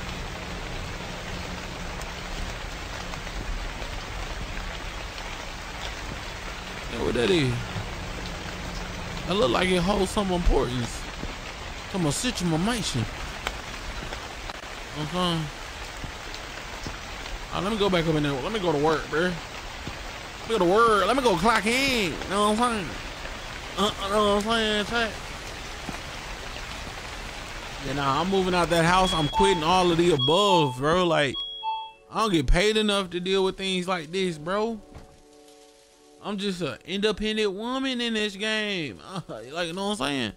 Yeah, what that is? That look like it holds some importance. Some information. Okay. Right, let me go back up in there. Let me go to work, bro. Let me go clock in. You know what I'm saying? Yeah, nah, I'm moving out that house. I'm quitting all of the above, bro. Like, I don't get paid enough to deal with things like this, bro. I'm just an independent woman in this game. Like, you know what I'm saying?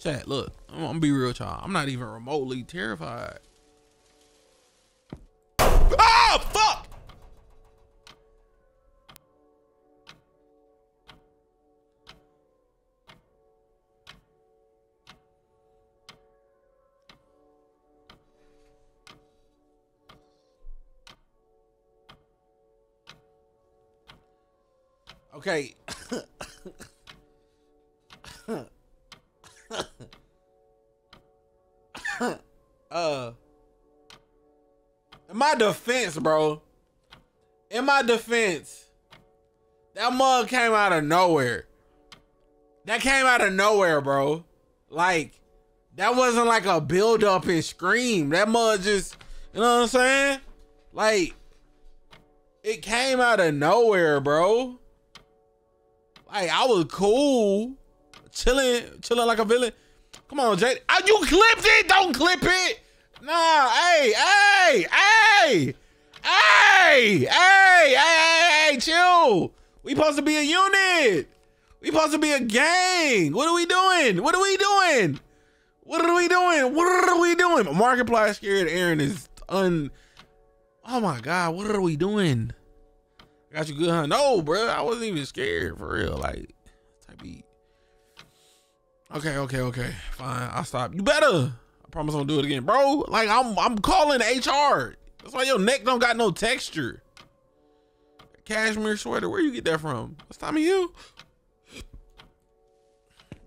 Chat, look, I'm gonna be real, y'all. I'm not even remotely terrified. Oh, fuck! Okay. In my defense, that mug came out of nowhere. That came out of nowhere, bro. Like, That wasn't like a build up and scream. That mug just, you know what I'm saying? Like, it came out of nowhere, bro. Like, I was cool, chilling like a villain. Come on, Jay. Oh, you clipped it? Don't clip it. Nah, hey, chill. We supposed to be a unit. We supposed to be a gang. What are we doing? What are we doing? What are we doing? What are we doing? Markiplier scared Aaron is oh my God, what are we doing? I got you good, huh? No, bro, I wasn't even scared for real. Like, type beat. Okay, fine. I'll stop. You better. I promise I won't do it again, bro. Like, I'm calling HR. That's why your neck don't got no texture. Cashmere sweater. Where you get that from? It's Tommy Hill.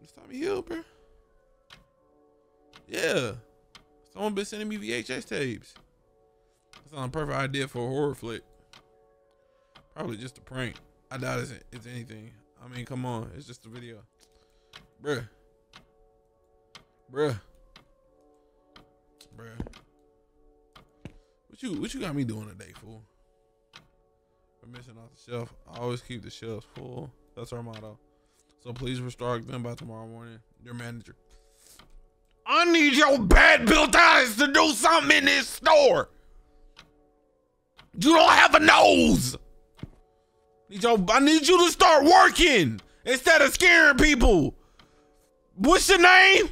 It's Tommy Hill, bro. Yeah. Someone been sending me VHS tapes. That's not a perfect idea for a horror flick. Probably just a prank. I doubt it's anything. I mean, come on. It's just a video. Bruh. What you got me doing today, fool? We're missing off the shelf. I always keep the shelves full. That's our motto. So please restock them by tomorrow morning. Your manager. I need your bad built eyes to do something in this store. You don't have a nose. I need you to start working instead of scaring people. What's your name?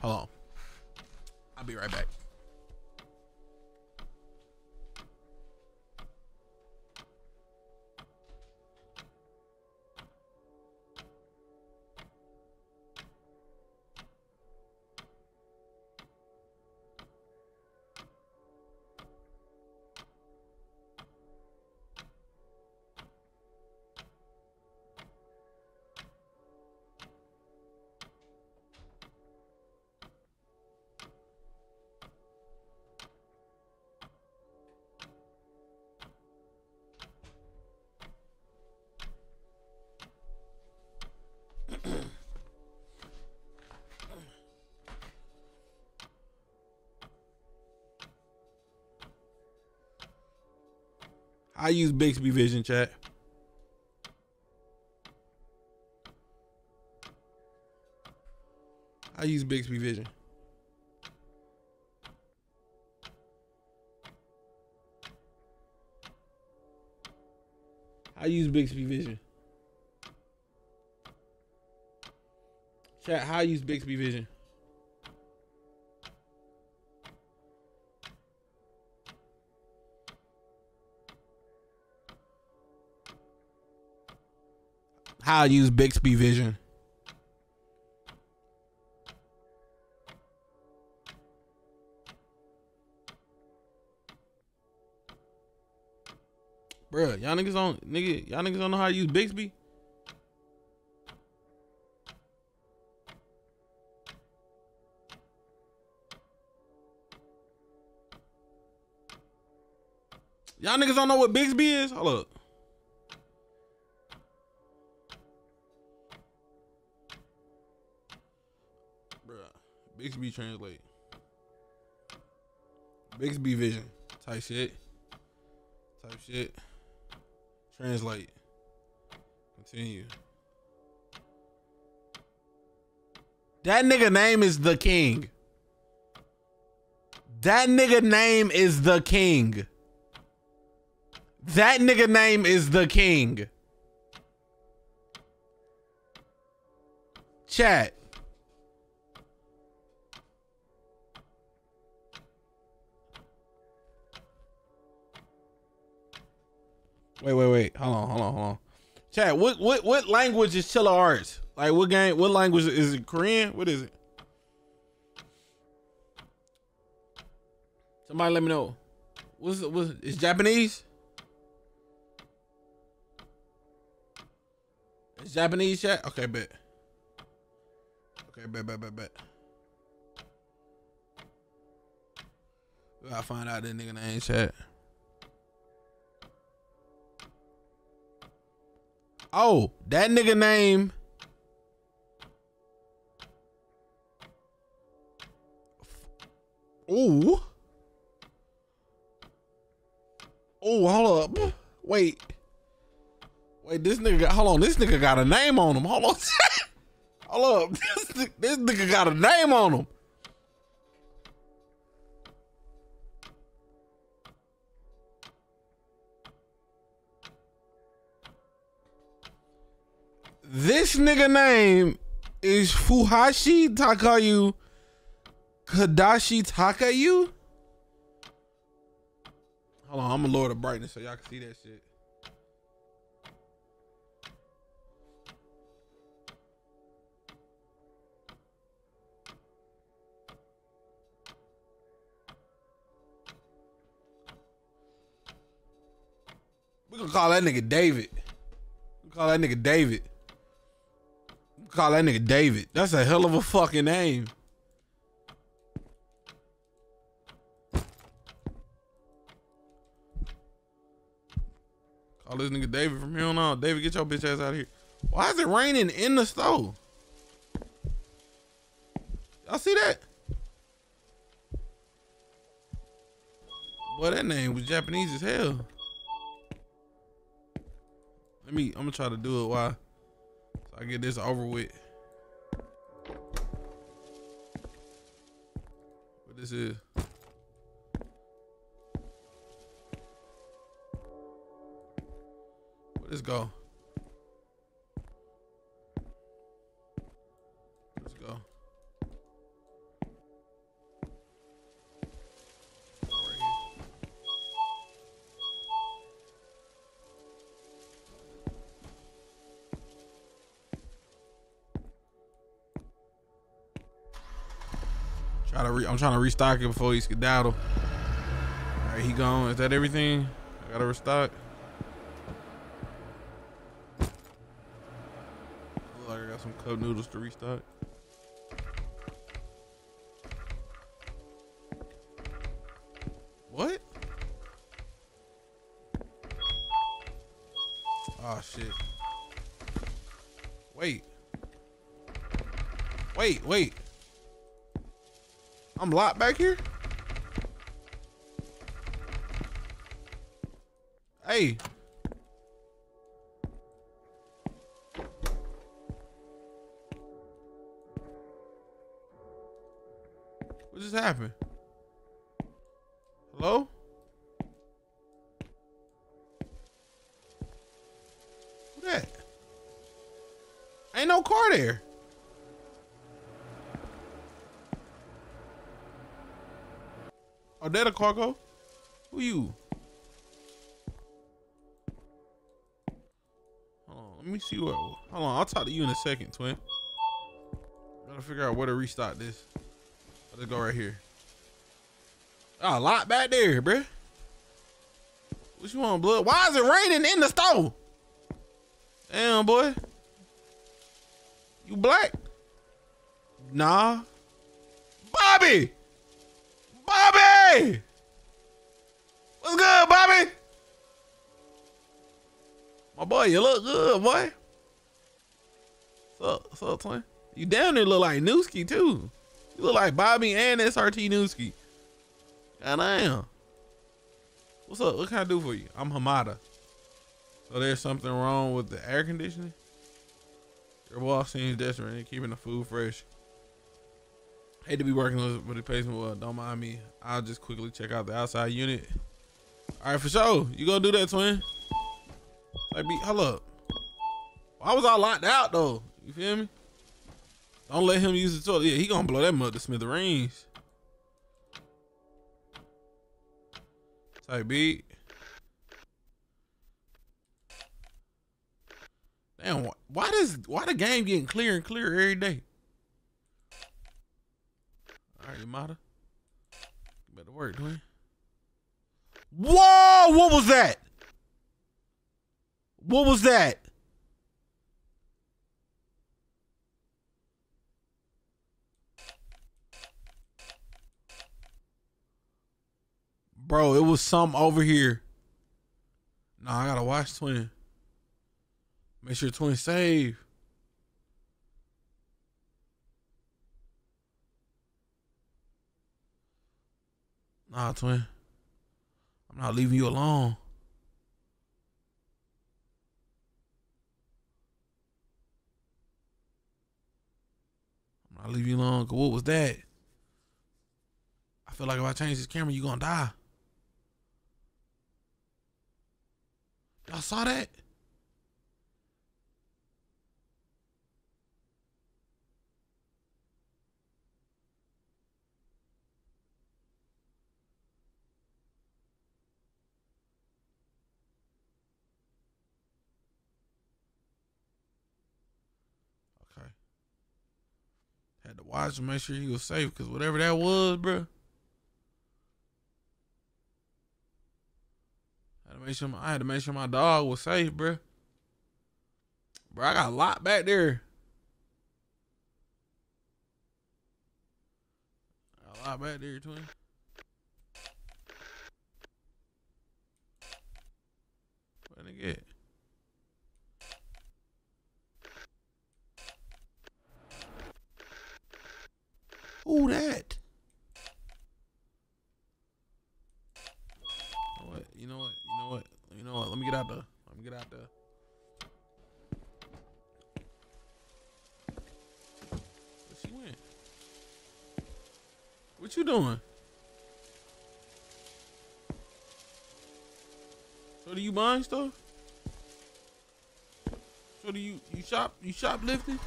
Hold on. I'll be right back. I use Bixby Vision, chat. I use Bixby Vision. I use Bixby Vision. Chat, how I use Bixby Vision? How I use Bixby Vision. Bruh, y'all niggas don't know how to use Bixby? Y'all niggas don't know what Bixby is? Hold up. Bixby translate. Bixby Vision. Type shit. Translate. Continue. That nigga name is the King. That nigga name is the King. That nigga name is the King. Chat. Wait. Hold on. Chad, what language is Chilla Arts? Like what game? What language is it? Korean? What is it? Somebody let me know. What's it's Japanese? It's Japanese, chat? Okay, bet. Okay, bet. I'll find out this nigga name, chat. Oh, that nigga name ooh. Oh, hold up. Wait. Wait, this nigga got, hold on, this nigga got a name on him. Hold on. Hold up. This nigga got a name on him. This nigga name is Fuhashi Takayu Kadashi Takayu. Hold on, I'm gonna lower the brightness so y'all can see that shit. We gonna call that nigga David. We call that nigga David. Call that nigga David. That's a hell of a fucking name. Call this nigga David from here on out. David, get your bitch ass out of here. Why is it raining in the store? Y'all see that? Boy, that name was Japanese as hell. I'm gonna try to do it while I get this over with. What this is? Where this go? Let's go. Right here. I'm trying to restock it before he skedaddle. All right, he gone. Is that everything? I gotta restock. Look like I got some cup noodles to restock. What? Oh shit! Wait. I'm locked back here? Hey. What just happened? Hello? Who that? Ain't no car there. Are that a cargo? Who you? Hold on, let me see what. Hold on, I'll talk to you in a second, twin. Gotta figure out where to restock this. I'll just go right here. Oh, a lot back there, bruh. What you want, blood? Why is it raining in the store? Damn, boy. You black? Nah. Bobby! Bobby! What's good, Bobby? My boy, you look good, boy. What's up, twin? You down there look like Newski, too. You look like Bobby and SRT Newski. Goddamn. What's up? What can I do for you? I'm Hamada. So there's something wrong with the air conditioning? Your boss seems desperate and keeping the food fresh. Hate to be working on this, but it pays me well. Don't mind me. I'll just quickly check out the outside unit. All right, for sure. You gonna do that, twin? Like, hold up. Why was I locked out though? You feel me? Don't let him use the toilet. Yeah, he gonna blow that mother smithereens. Type B. Man, why the game getting clearer and clearer every day? All right, Yamada. You better work, Dwayne. Whoa! What was that? What was that? Bro, it was something over here. Nah, I gotta watch Twin. Make sure Twin save. Nah, Twin. I'm not leaving you alone. I'm not leaving you alone. What was that? I feel like if I change this camera, you're gonna die. Y'all saw that? Okay. Had to watch and make sure he was safe, because whatever that was, bro. I had to make sure my dog was safe, bro. Bro, I got a lot back there. Got a lot back there, Twin. What did I get? Who that? You know what? Let me get out the. Where she went? What you doing? So do you buying stuff? So do you shop? You shoplifting?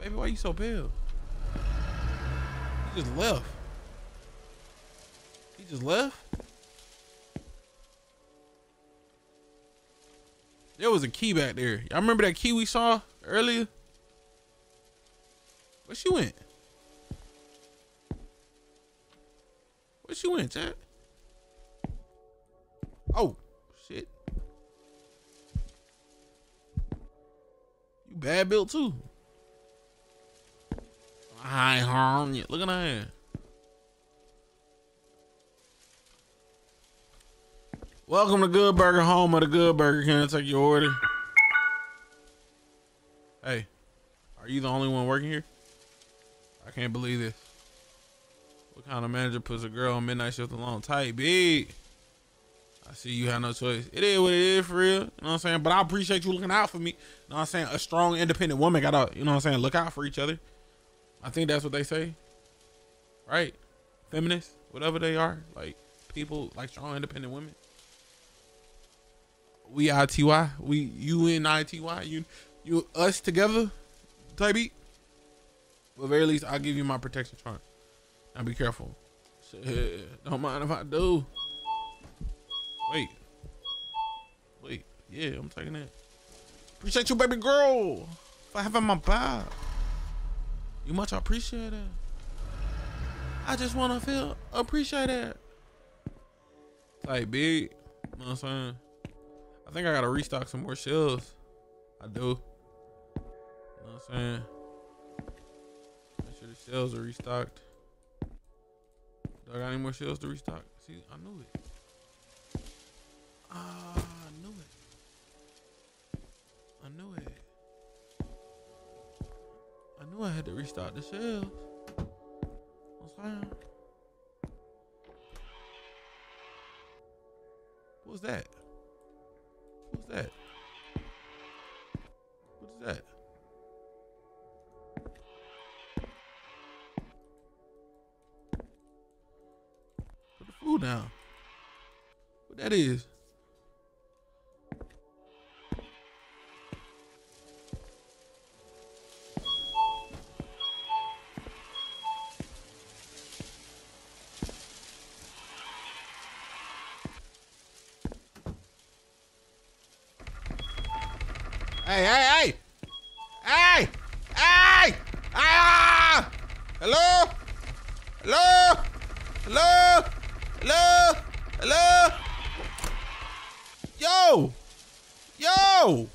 Baby, why you so pale? You just left. He just left. There was a key back there. Y'all remember that key we saw earlier? Where she went? Where she went, chat? Oh, shit. You bad built too. I ain't harm you. Look at that. Welcome to Good Burger, home of the Good Burger. Can I take your order? Hey, are you the only one working here? I can't believe this. What kind of manager puts a girl on midnight shift alone? Tight, big. I see you have no choice. It is what it is, for real. You know what I'm saying? But I appreciate you looking out for me. You know what I'm saying? A strong, independent woman gotta, you know what I'm saying, look out for each other. I think that's what they say, right? Feminists, whatever they are, like people, like strong, independent women. We ITY, we UNITY, you us together, type beat. But at very least, I'll give you my protection charm. Now be careful. Shit, don't mind if I do. Wait, yeah, I'm taking that. Appreciate you, baby girl, for having my vibe. You much appreciate it. I just wanna feel appreciated. Like big, you know what I'm saying? I think I gotta restock some more shells. I do. You know what I'm saying? Make sure the shells are restocked. Do I got any more shells to restock? See, I knew it. I knew I had to restock the shells. What's that? What was that? What's that? What is that? Put the food down. What that is? Hey, hey, hey! Hey! Hey! Ah! Hello? Hello? Hello? Hello? Hello? Yo! Yo!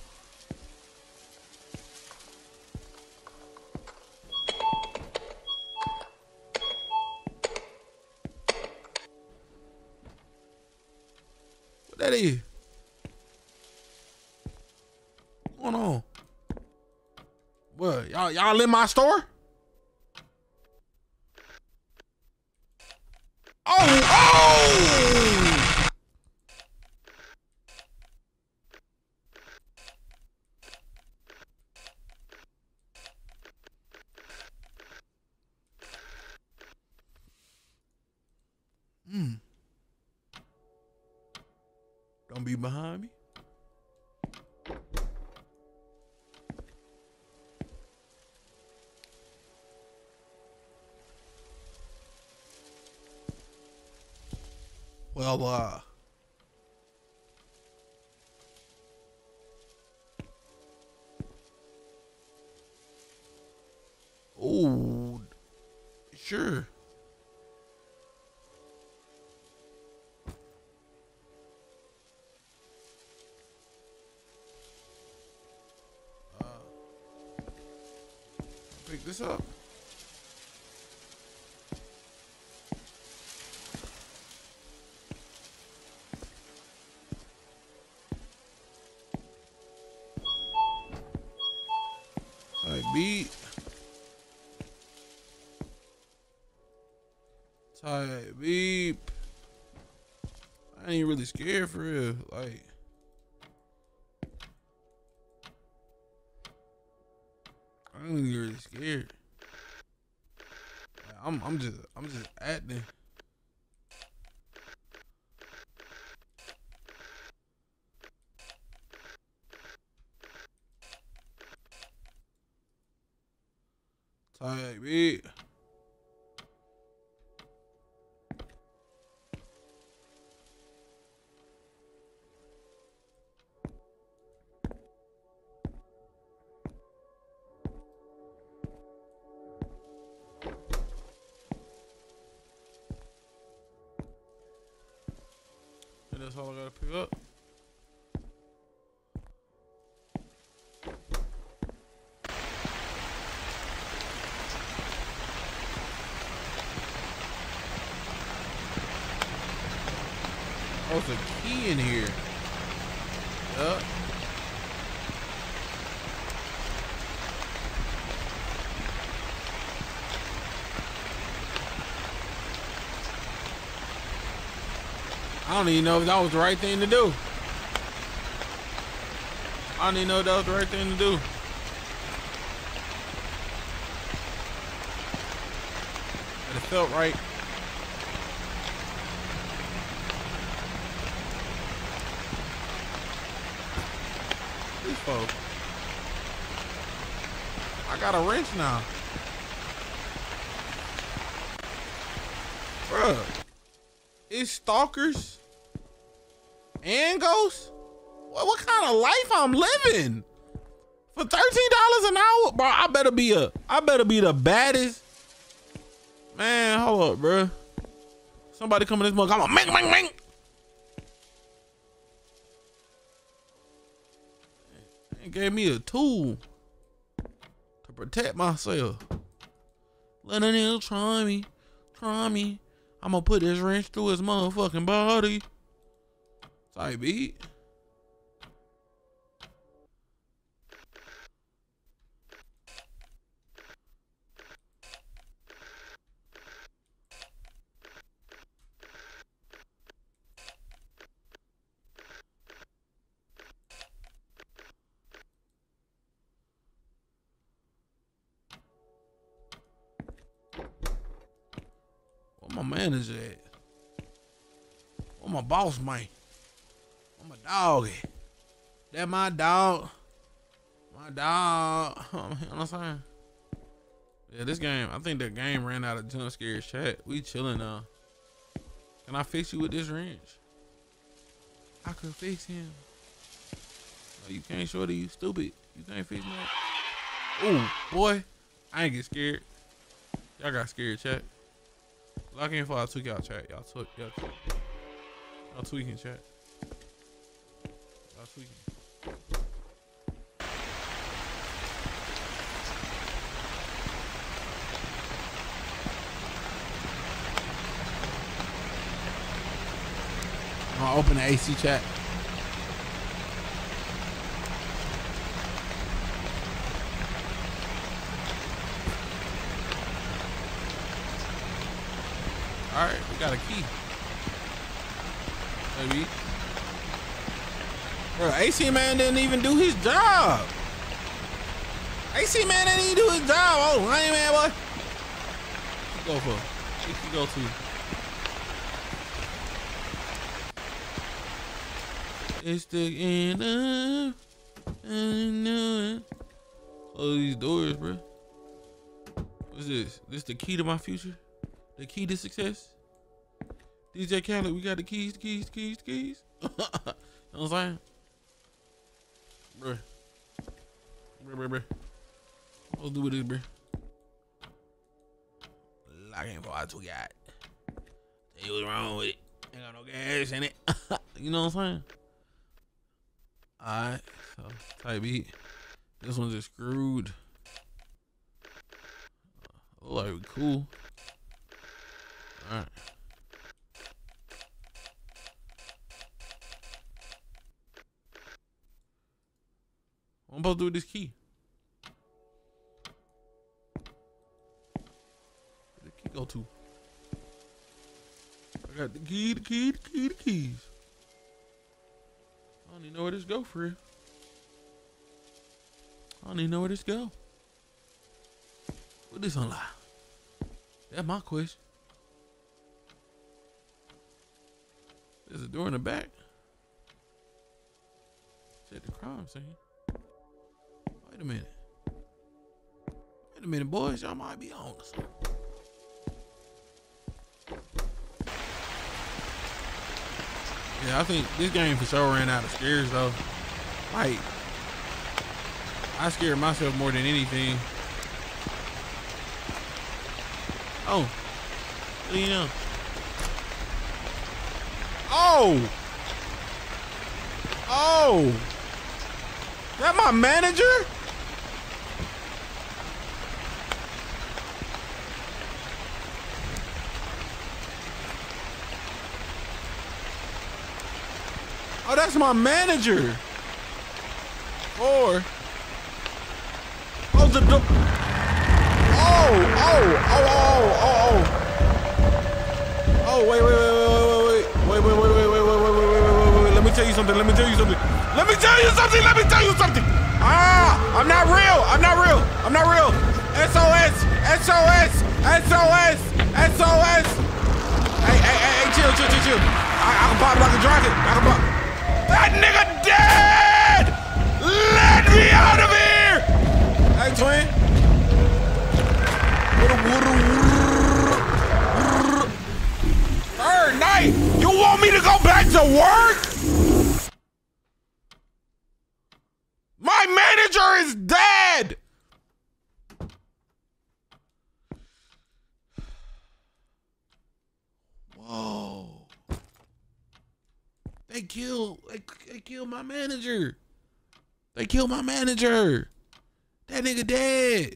What that is? What's going on? What, y'all in my store? Oh! Hmm. Don't be behind me. Well, oh, sure. Pick this up. Beep. I ain't really scared for real. Like, I ain't really scared. I'm just acting. Type beat. All I gotta pick up. Oh, there's a key in here. Yup. I don't even know if that was the right thing to do. I don't even know if that was the right thing to do. But it felt right. These folks. I got a wrench now. Bruh. It's stalkers. And ghosts? What kind of life I'm living? For $13 an hour, bro, I better be the baddest. Man, hold up, bro. Somebody come in this mug, I'm a ming, ming, ming. It gave me a tool to protect myself. Let a nigga try me. I'm gonna put this wrench through his motherfucking body. I beat. Where my man is at? Where my boss, man? My dog, that my dog. You know what I'm saying? Yeah, this game. I think the game ran out of jump scare chat. We chilling now. Can I fix you with this wrench? I could fix him. You can't, shorty, you stupid. You can't fix me up. Oh, boy. I ain't get scared. Y'all got scared, chat. Lock in before I tweak y'all, chat. Y'all tweaking, chat. Y'all tweaking. I'm gonna open the AC, chat. All right, we got a key. Maybe. Bro, AC man didn't even do his job. AC man didn't even do his job. Oh, lame man, boy. Go for it. If you go to. It's the end of. I know it. Close these doors, bro. What's this? This the key to my future? The key to success? DJ Khaled, we got the keys, the keys. You know what I'm saying? Bruh. Bruh. Let's do with this, bruh. Lock in for what we got. Tell you what's wrong with it. Ain't got no gas in it. You know what I'm saying? Alright, so type E. This one's just screwed. Look like we cool. All right. I'm about to do with this key. Where the key go to? I got the key, the keys. I don't even know where this go for real. I don't even know where this go. What this unlock? That's my question. There's a door in the back. Check the crime scene. Wait a minute. Boys. Y'all might be on us. Yeah, I think this game for sure ran out of scares, though. Like, I scared myself more than anything. Oh. You know. Oh! Oh! That my manager? Oh, that's my manager. Or oh, the door. Oh! Oh! Wait. Wait, Let me tell you something. Ah, I'm not real. SOS. Hey, chill. I can pop it like a dragon. That nigga dead! Let me out of here! Hey, twin. Third night! You want me to go back to work? My manager is dead. Whoa. They killed my manager. That nigga dead.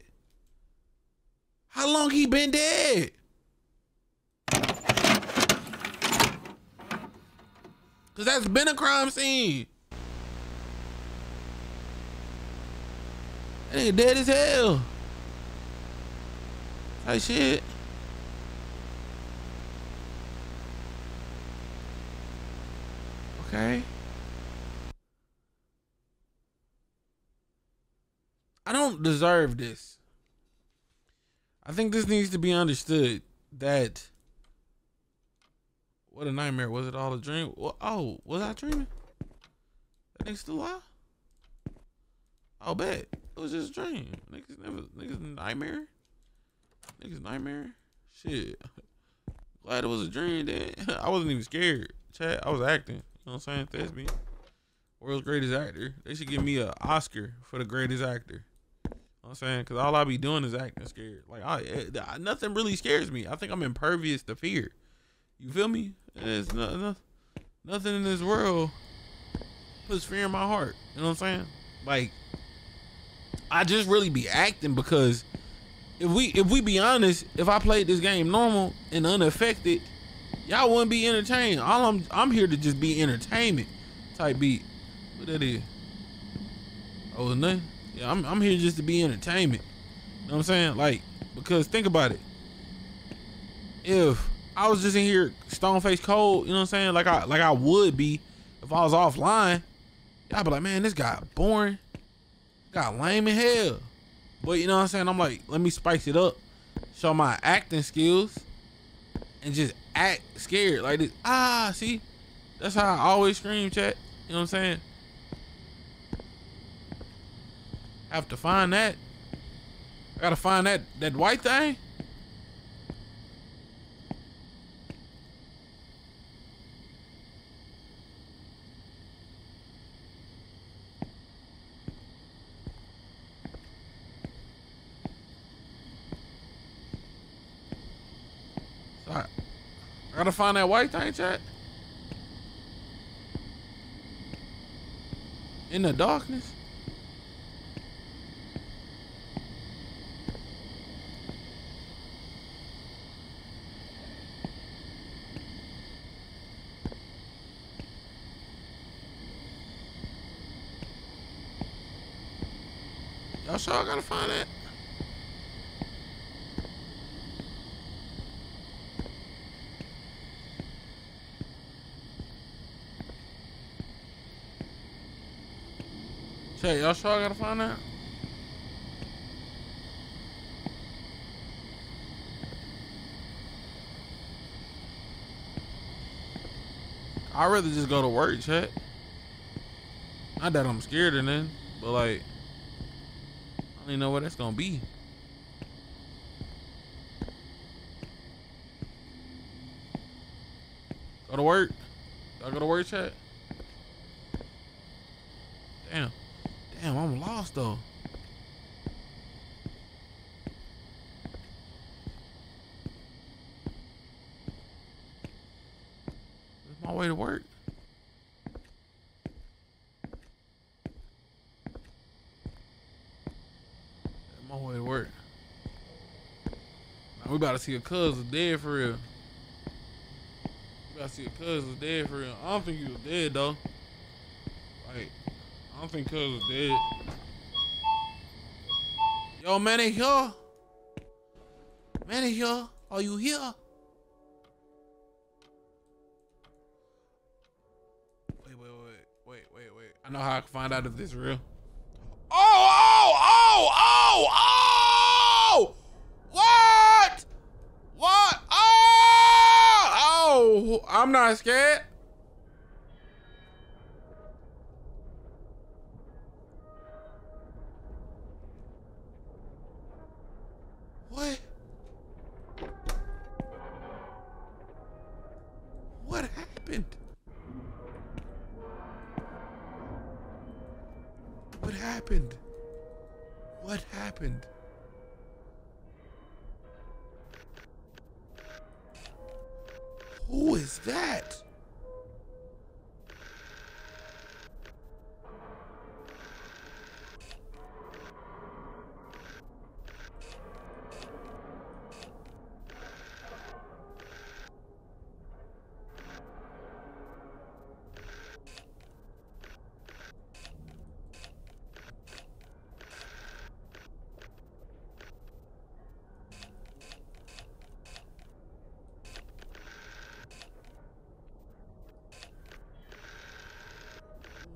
How long he been dead? Cause that's been a crime scene. That nigga dead as hell. That shit. Okay. I don't deserve this. I think this needs to be understood that. What a nightmare. Was it all a dream? Oh, was I dreaming? That nigga still alive? I'll bet. It was just a dream. Niggas nightmare. Shit. Glad it was a dream then. I wasn't even scared. Chat, I was acting. You know what I'm saying? That's me. World's Greatest Actor. They should give me an Oscar for the greatest actor. You know what I'm saying? Because all I be doing is acting scared. Like, nothing really scares me. I think I'm impervious to fear. You feel me? There's nothing in this world puts fear in my heart. You know what I'm saying? Like, I just really be acting because if we be honest, if I played this game normal and unaffected, y'all wouldn't be entertained. All I'm here to just be entertainment type beat. What that is? Oh, nothing. Yeah, I'm here just to be entertainment. You know what I'm saying? Like, because think about it. If I was just in here stone-faced cold, you know what I'm saying? Like I would be if I was offline. I'd be like, man, this guy boring. Got lame in hell. But you know what I'm saying? I'm like, let me spice it up. Show my acting skills and just act scared like this. Ah, see? That's how I always scream, chat. You know what I'm saying? Have to find that. I gotta find that white thing. I gotta find that white thing, chat. In the darkness. Y'all sure I gotta find that? Hey, y'all sure I gotta find out? I'd rather just go to work, chat. Not that I'm scared of nothing, but like, I don't even know what that's gonna be. Go to work. Y'all go to work, chat. Damn. Damn, I'm lost though. That's my way to work. That's my way to work. Now we about to see a cuz was dead for real. We about to see a cuz was dead for real. I don't think he was dead though. Like, I don't think cuz is dead. Yo, man, they here. Man, they here. Are you here? Wait. I know how I can find out if this is real. Oh! What? Oh! I'm not scared. What happened? What happened? What happened? Who is that?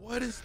What is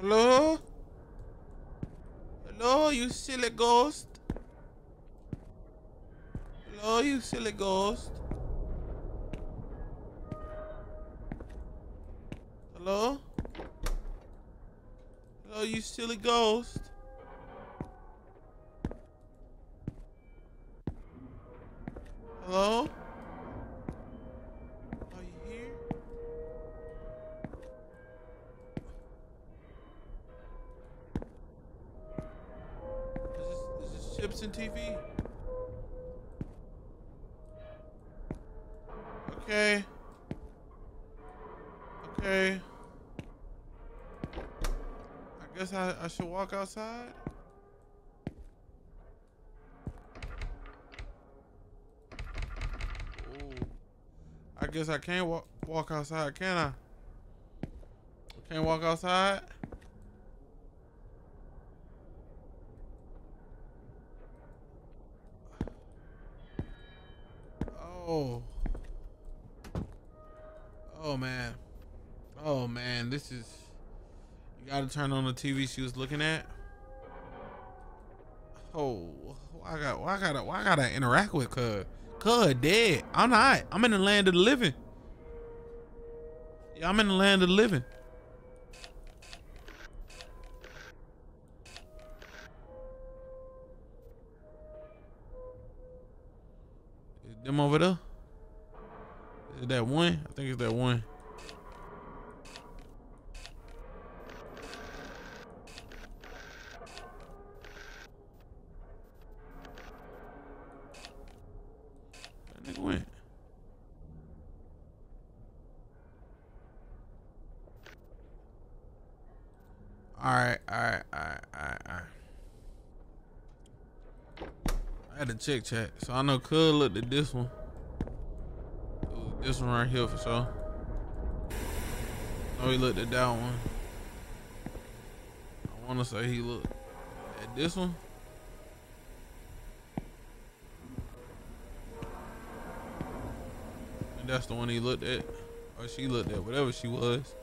Hello? Hello, you silly ghost? Hello, you silly ghost? Hello? Hello, you silly ghost? Hello? Are you here? Is this Chips and TV? Okay. Okay. I guess I should walk outside. I guess I can't walk outside, can I? I can't walk outside. Oh. Oh man. Oh man, this is, you gotta turn on the TV she was looking at. Oh, why I gotta interact with her? Cuz dead. I'm not. I'm in the land of the living. Yeah, I'm in the land of the living. Is them over there? Is it that one? I think it's that one. Check chat. So I know Cud looked at this one. It was this one right here for sure. No, he looked at that one. I wanna say he looked at this one. And that's the one he looked at. Or she looked at, whatever she was.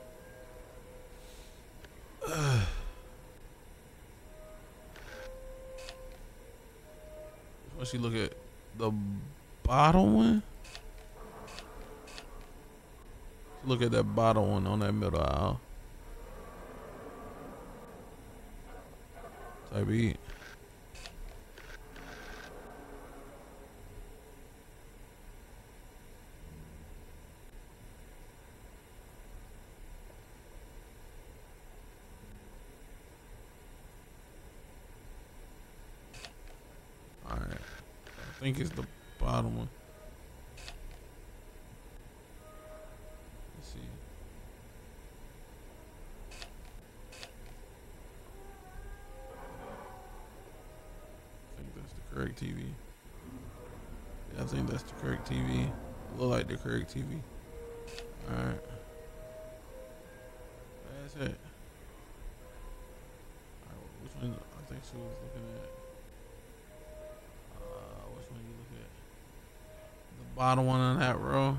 She look at the bottom one. She look at that bottom one on that middle aisle. Type E. I think it's the bottom one. Let's see. I think that's the correct TV. Yeah, I think that's the correct TV. Look like the correct TV. Alright. That's it. Alright, which one? I think she was looking at. Bottom one on that row.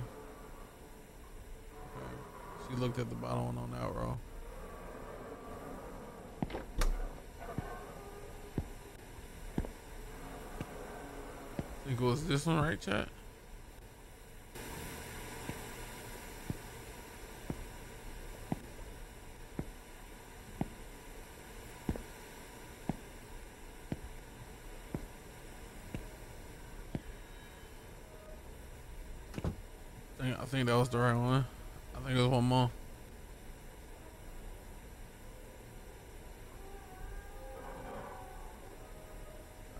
Okay. She looked at the bottom one on that row. I think it was this one, right, chat? I think that was the right one. I think it was one more.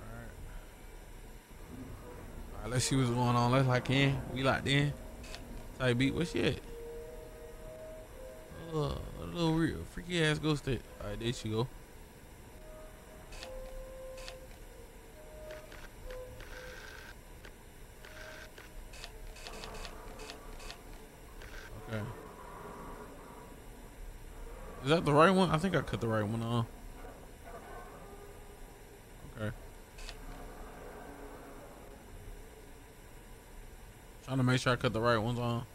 Alright, let's see what's going on. Let's lock in. We locked in. Type beat. What's she at? Oh, a little real freaky ass ghost that. Alright, there she go. Is that the right one? I think I cut the right one off. Okay. Trying to make sure I cut the right ones on.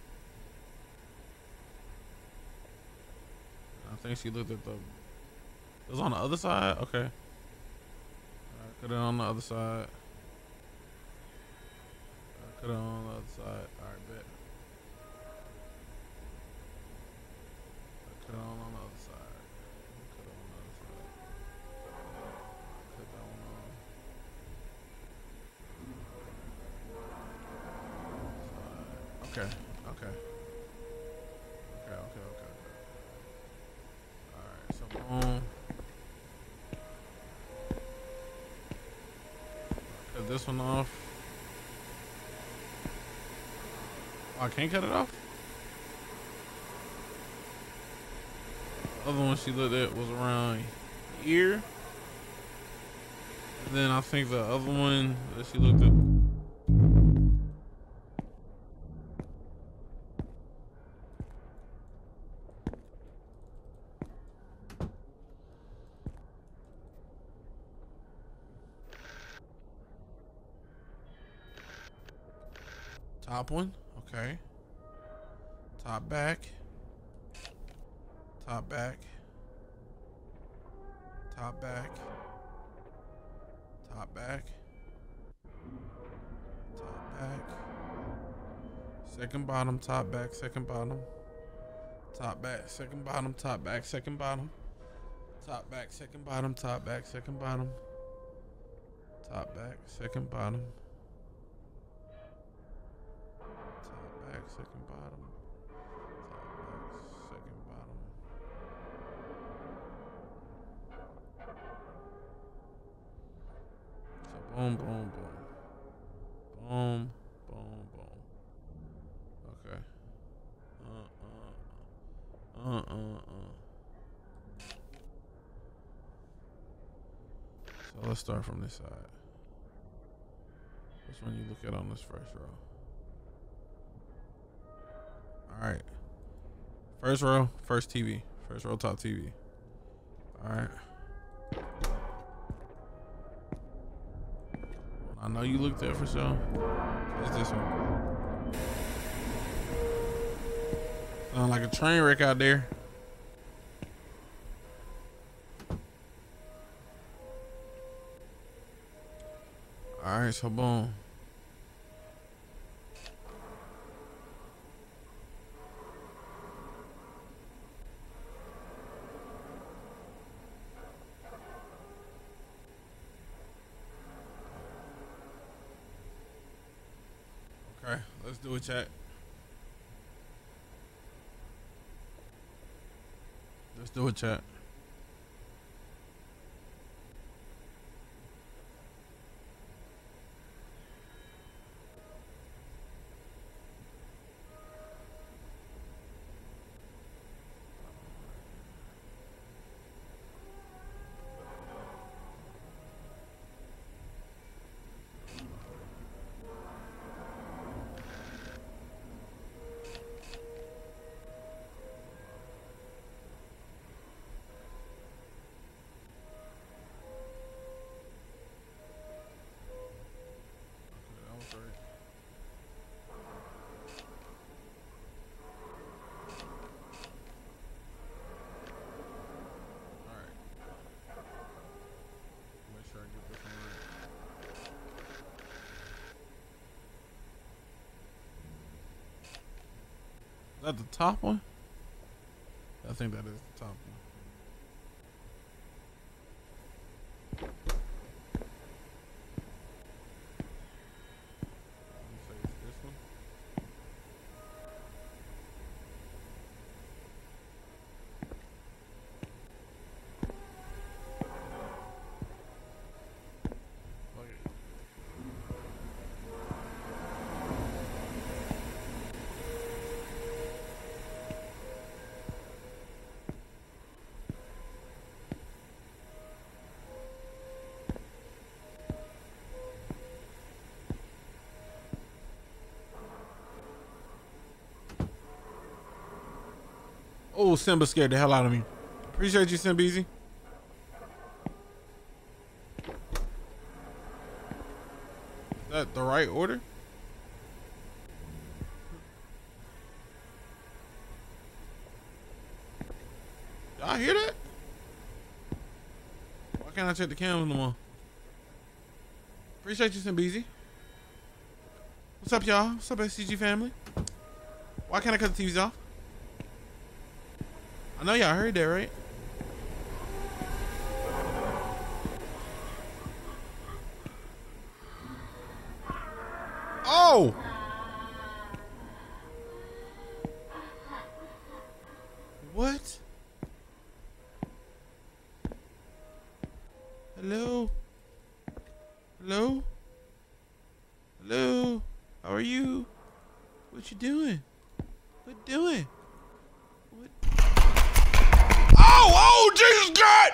I think she looked at the It was on the other side? Okay. Put it on the other side. Put it on the other side. Alright, bet. Put it on the other side. Put it on the other side. Put that one on. Okay, okay. Okay. Alright, so boom. This one off. Oh, I can't cut it off. The other one she looked at was around here, and then I think the other one that she looked at, top one, okay. Top back. Top back. Top back. Top back. Top back. Second bottom, top back, second bottom. Top back, second bottom, top back, second bottom. Top back, second bottom, top back, second bottom. Top back, second bottom. Second bottom. Top back, second bottom. So boom, boom, boom. Boom, boom, boom. Okay. So let's start from this side. Which one you look at on this first row? All right, first row, first TV, first row, top TV. All right. I know you looked at for sure. It's this one. Sound like a train wreck out there. All right, so boom. Do a chat. Let's do a chat. Is that the top one? I think that is the top one. Let me say it's this one. Oh, Simba scared the hell out of me. Appreciate you, Simbeezy. Is that the right order? Y'all hear that? Why can't I check the cameras no more? Appreciate you, Simbeezy. What's up, y'all? What's up, SCG family? Why can't I cut the TVs off? I know y'all heard that, right? Oh! What? Hello? Hello? Hello? How are you? What you doing? What doing? What? Oh! Oh! Jesus God!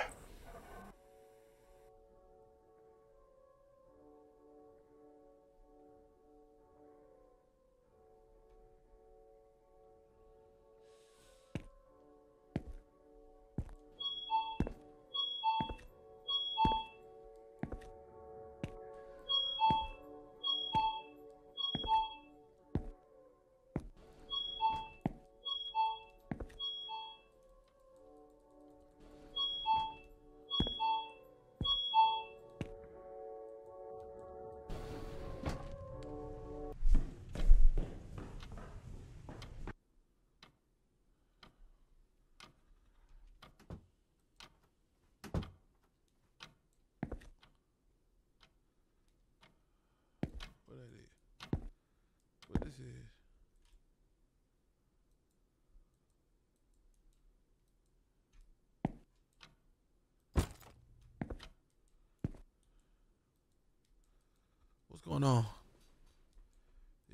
What's going on?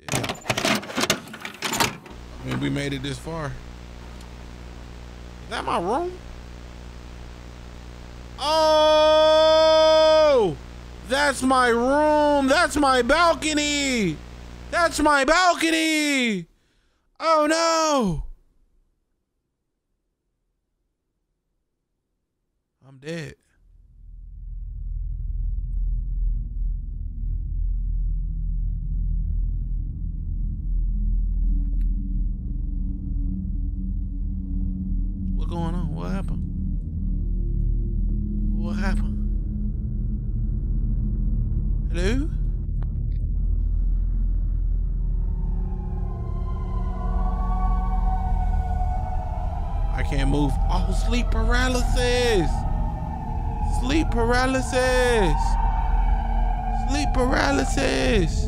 Yeah. I mean, we made it this far. Is that my room? Oh! That's my room. That's my balcony. That's my balcony. Oh no. I'm dead. What's going on? What happened? What happened? Hello? Can't move. Oh, sleep paralysis. Sleep paralysis. Sleep paralysis.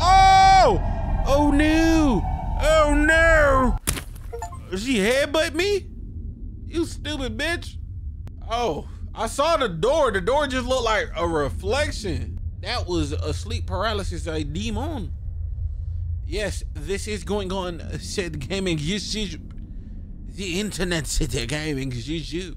Oh! Oh no! Oh no! She headbutt me? You stupid bitch. Oh, I saw the door. The door just looked like a reflection. That was a sleep paralysis, a demon. Yes, this is going on, said gaming. Yes, the internet city gaming.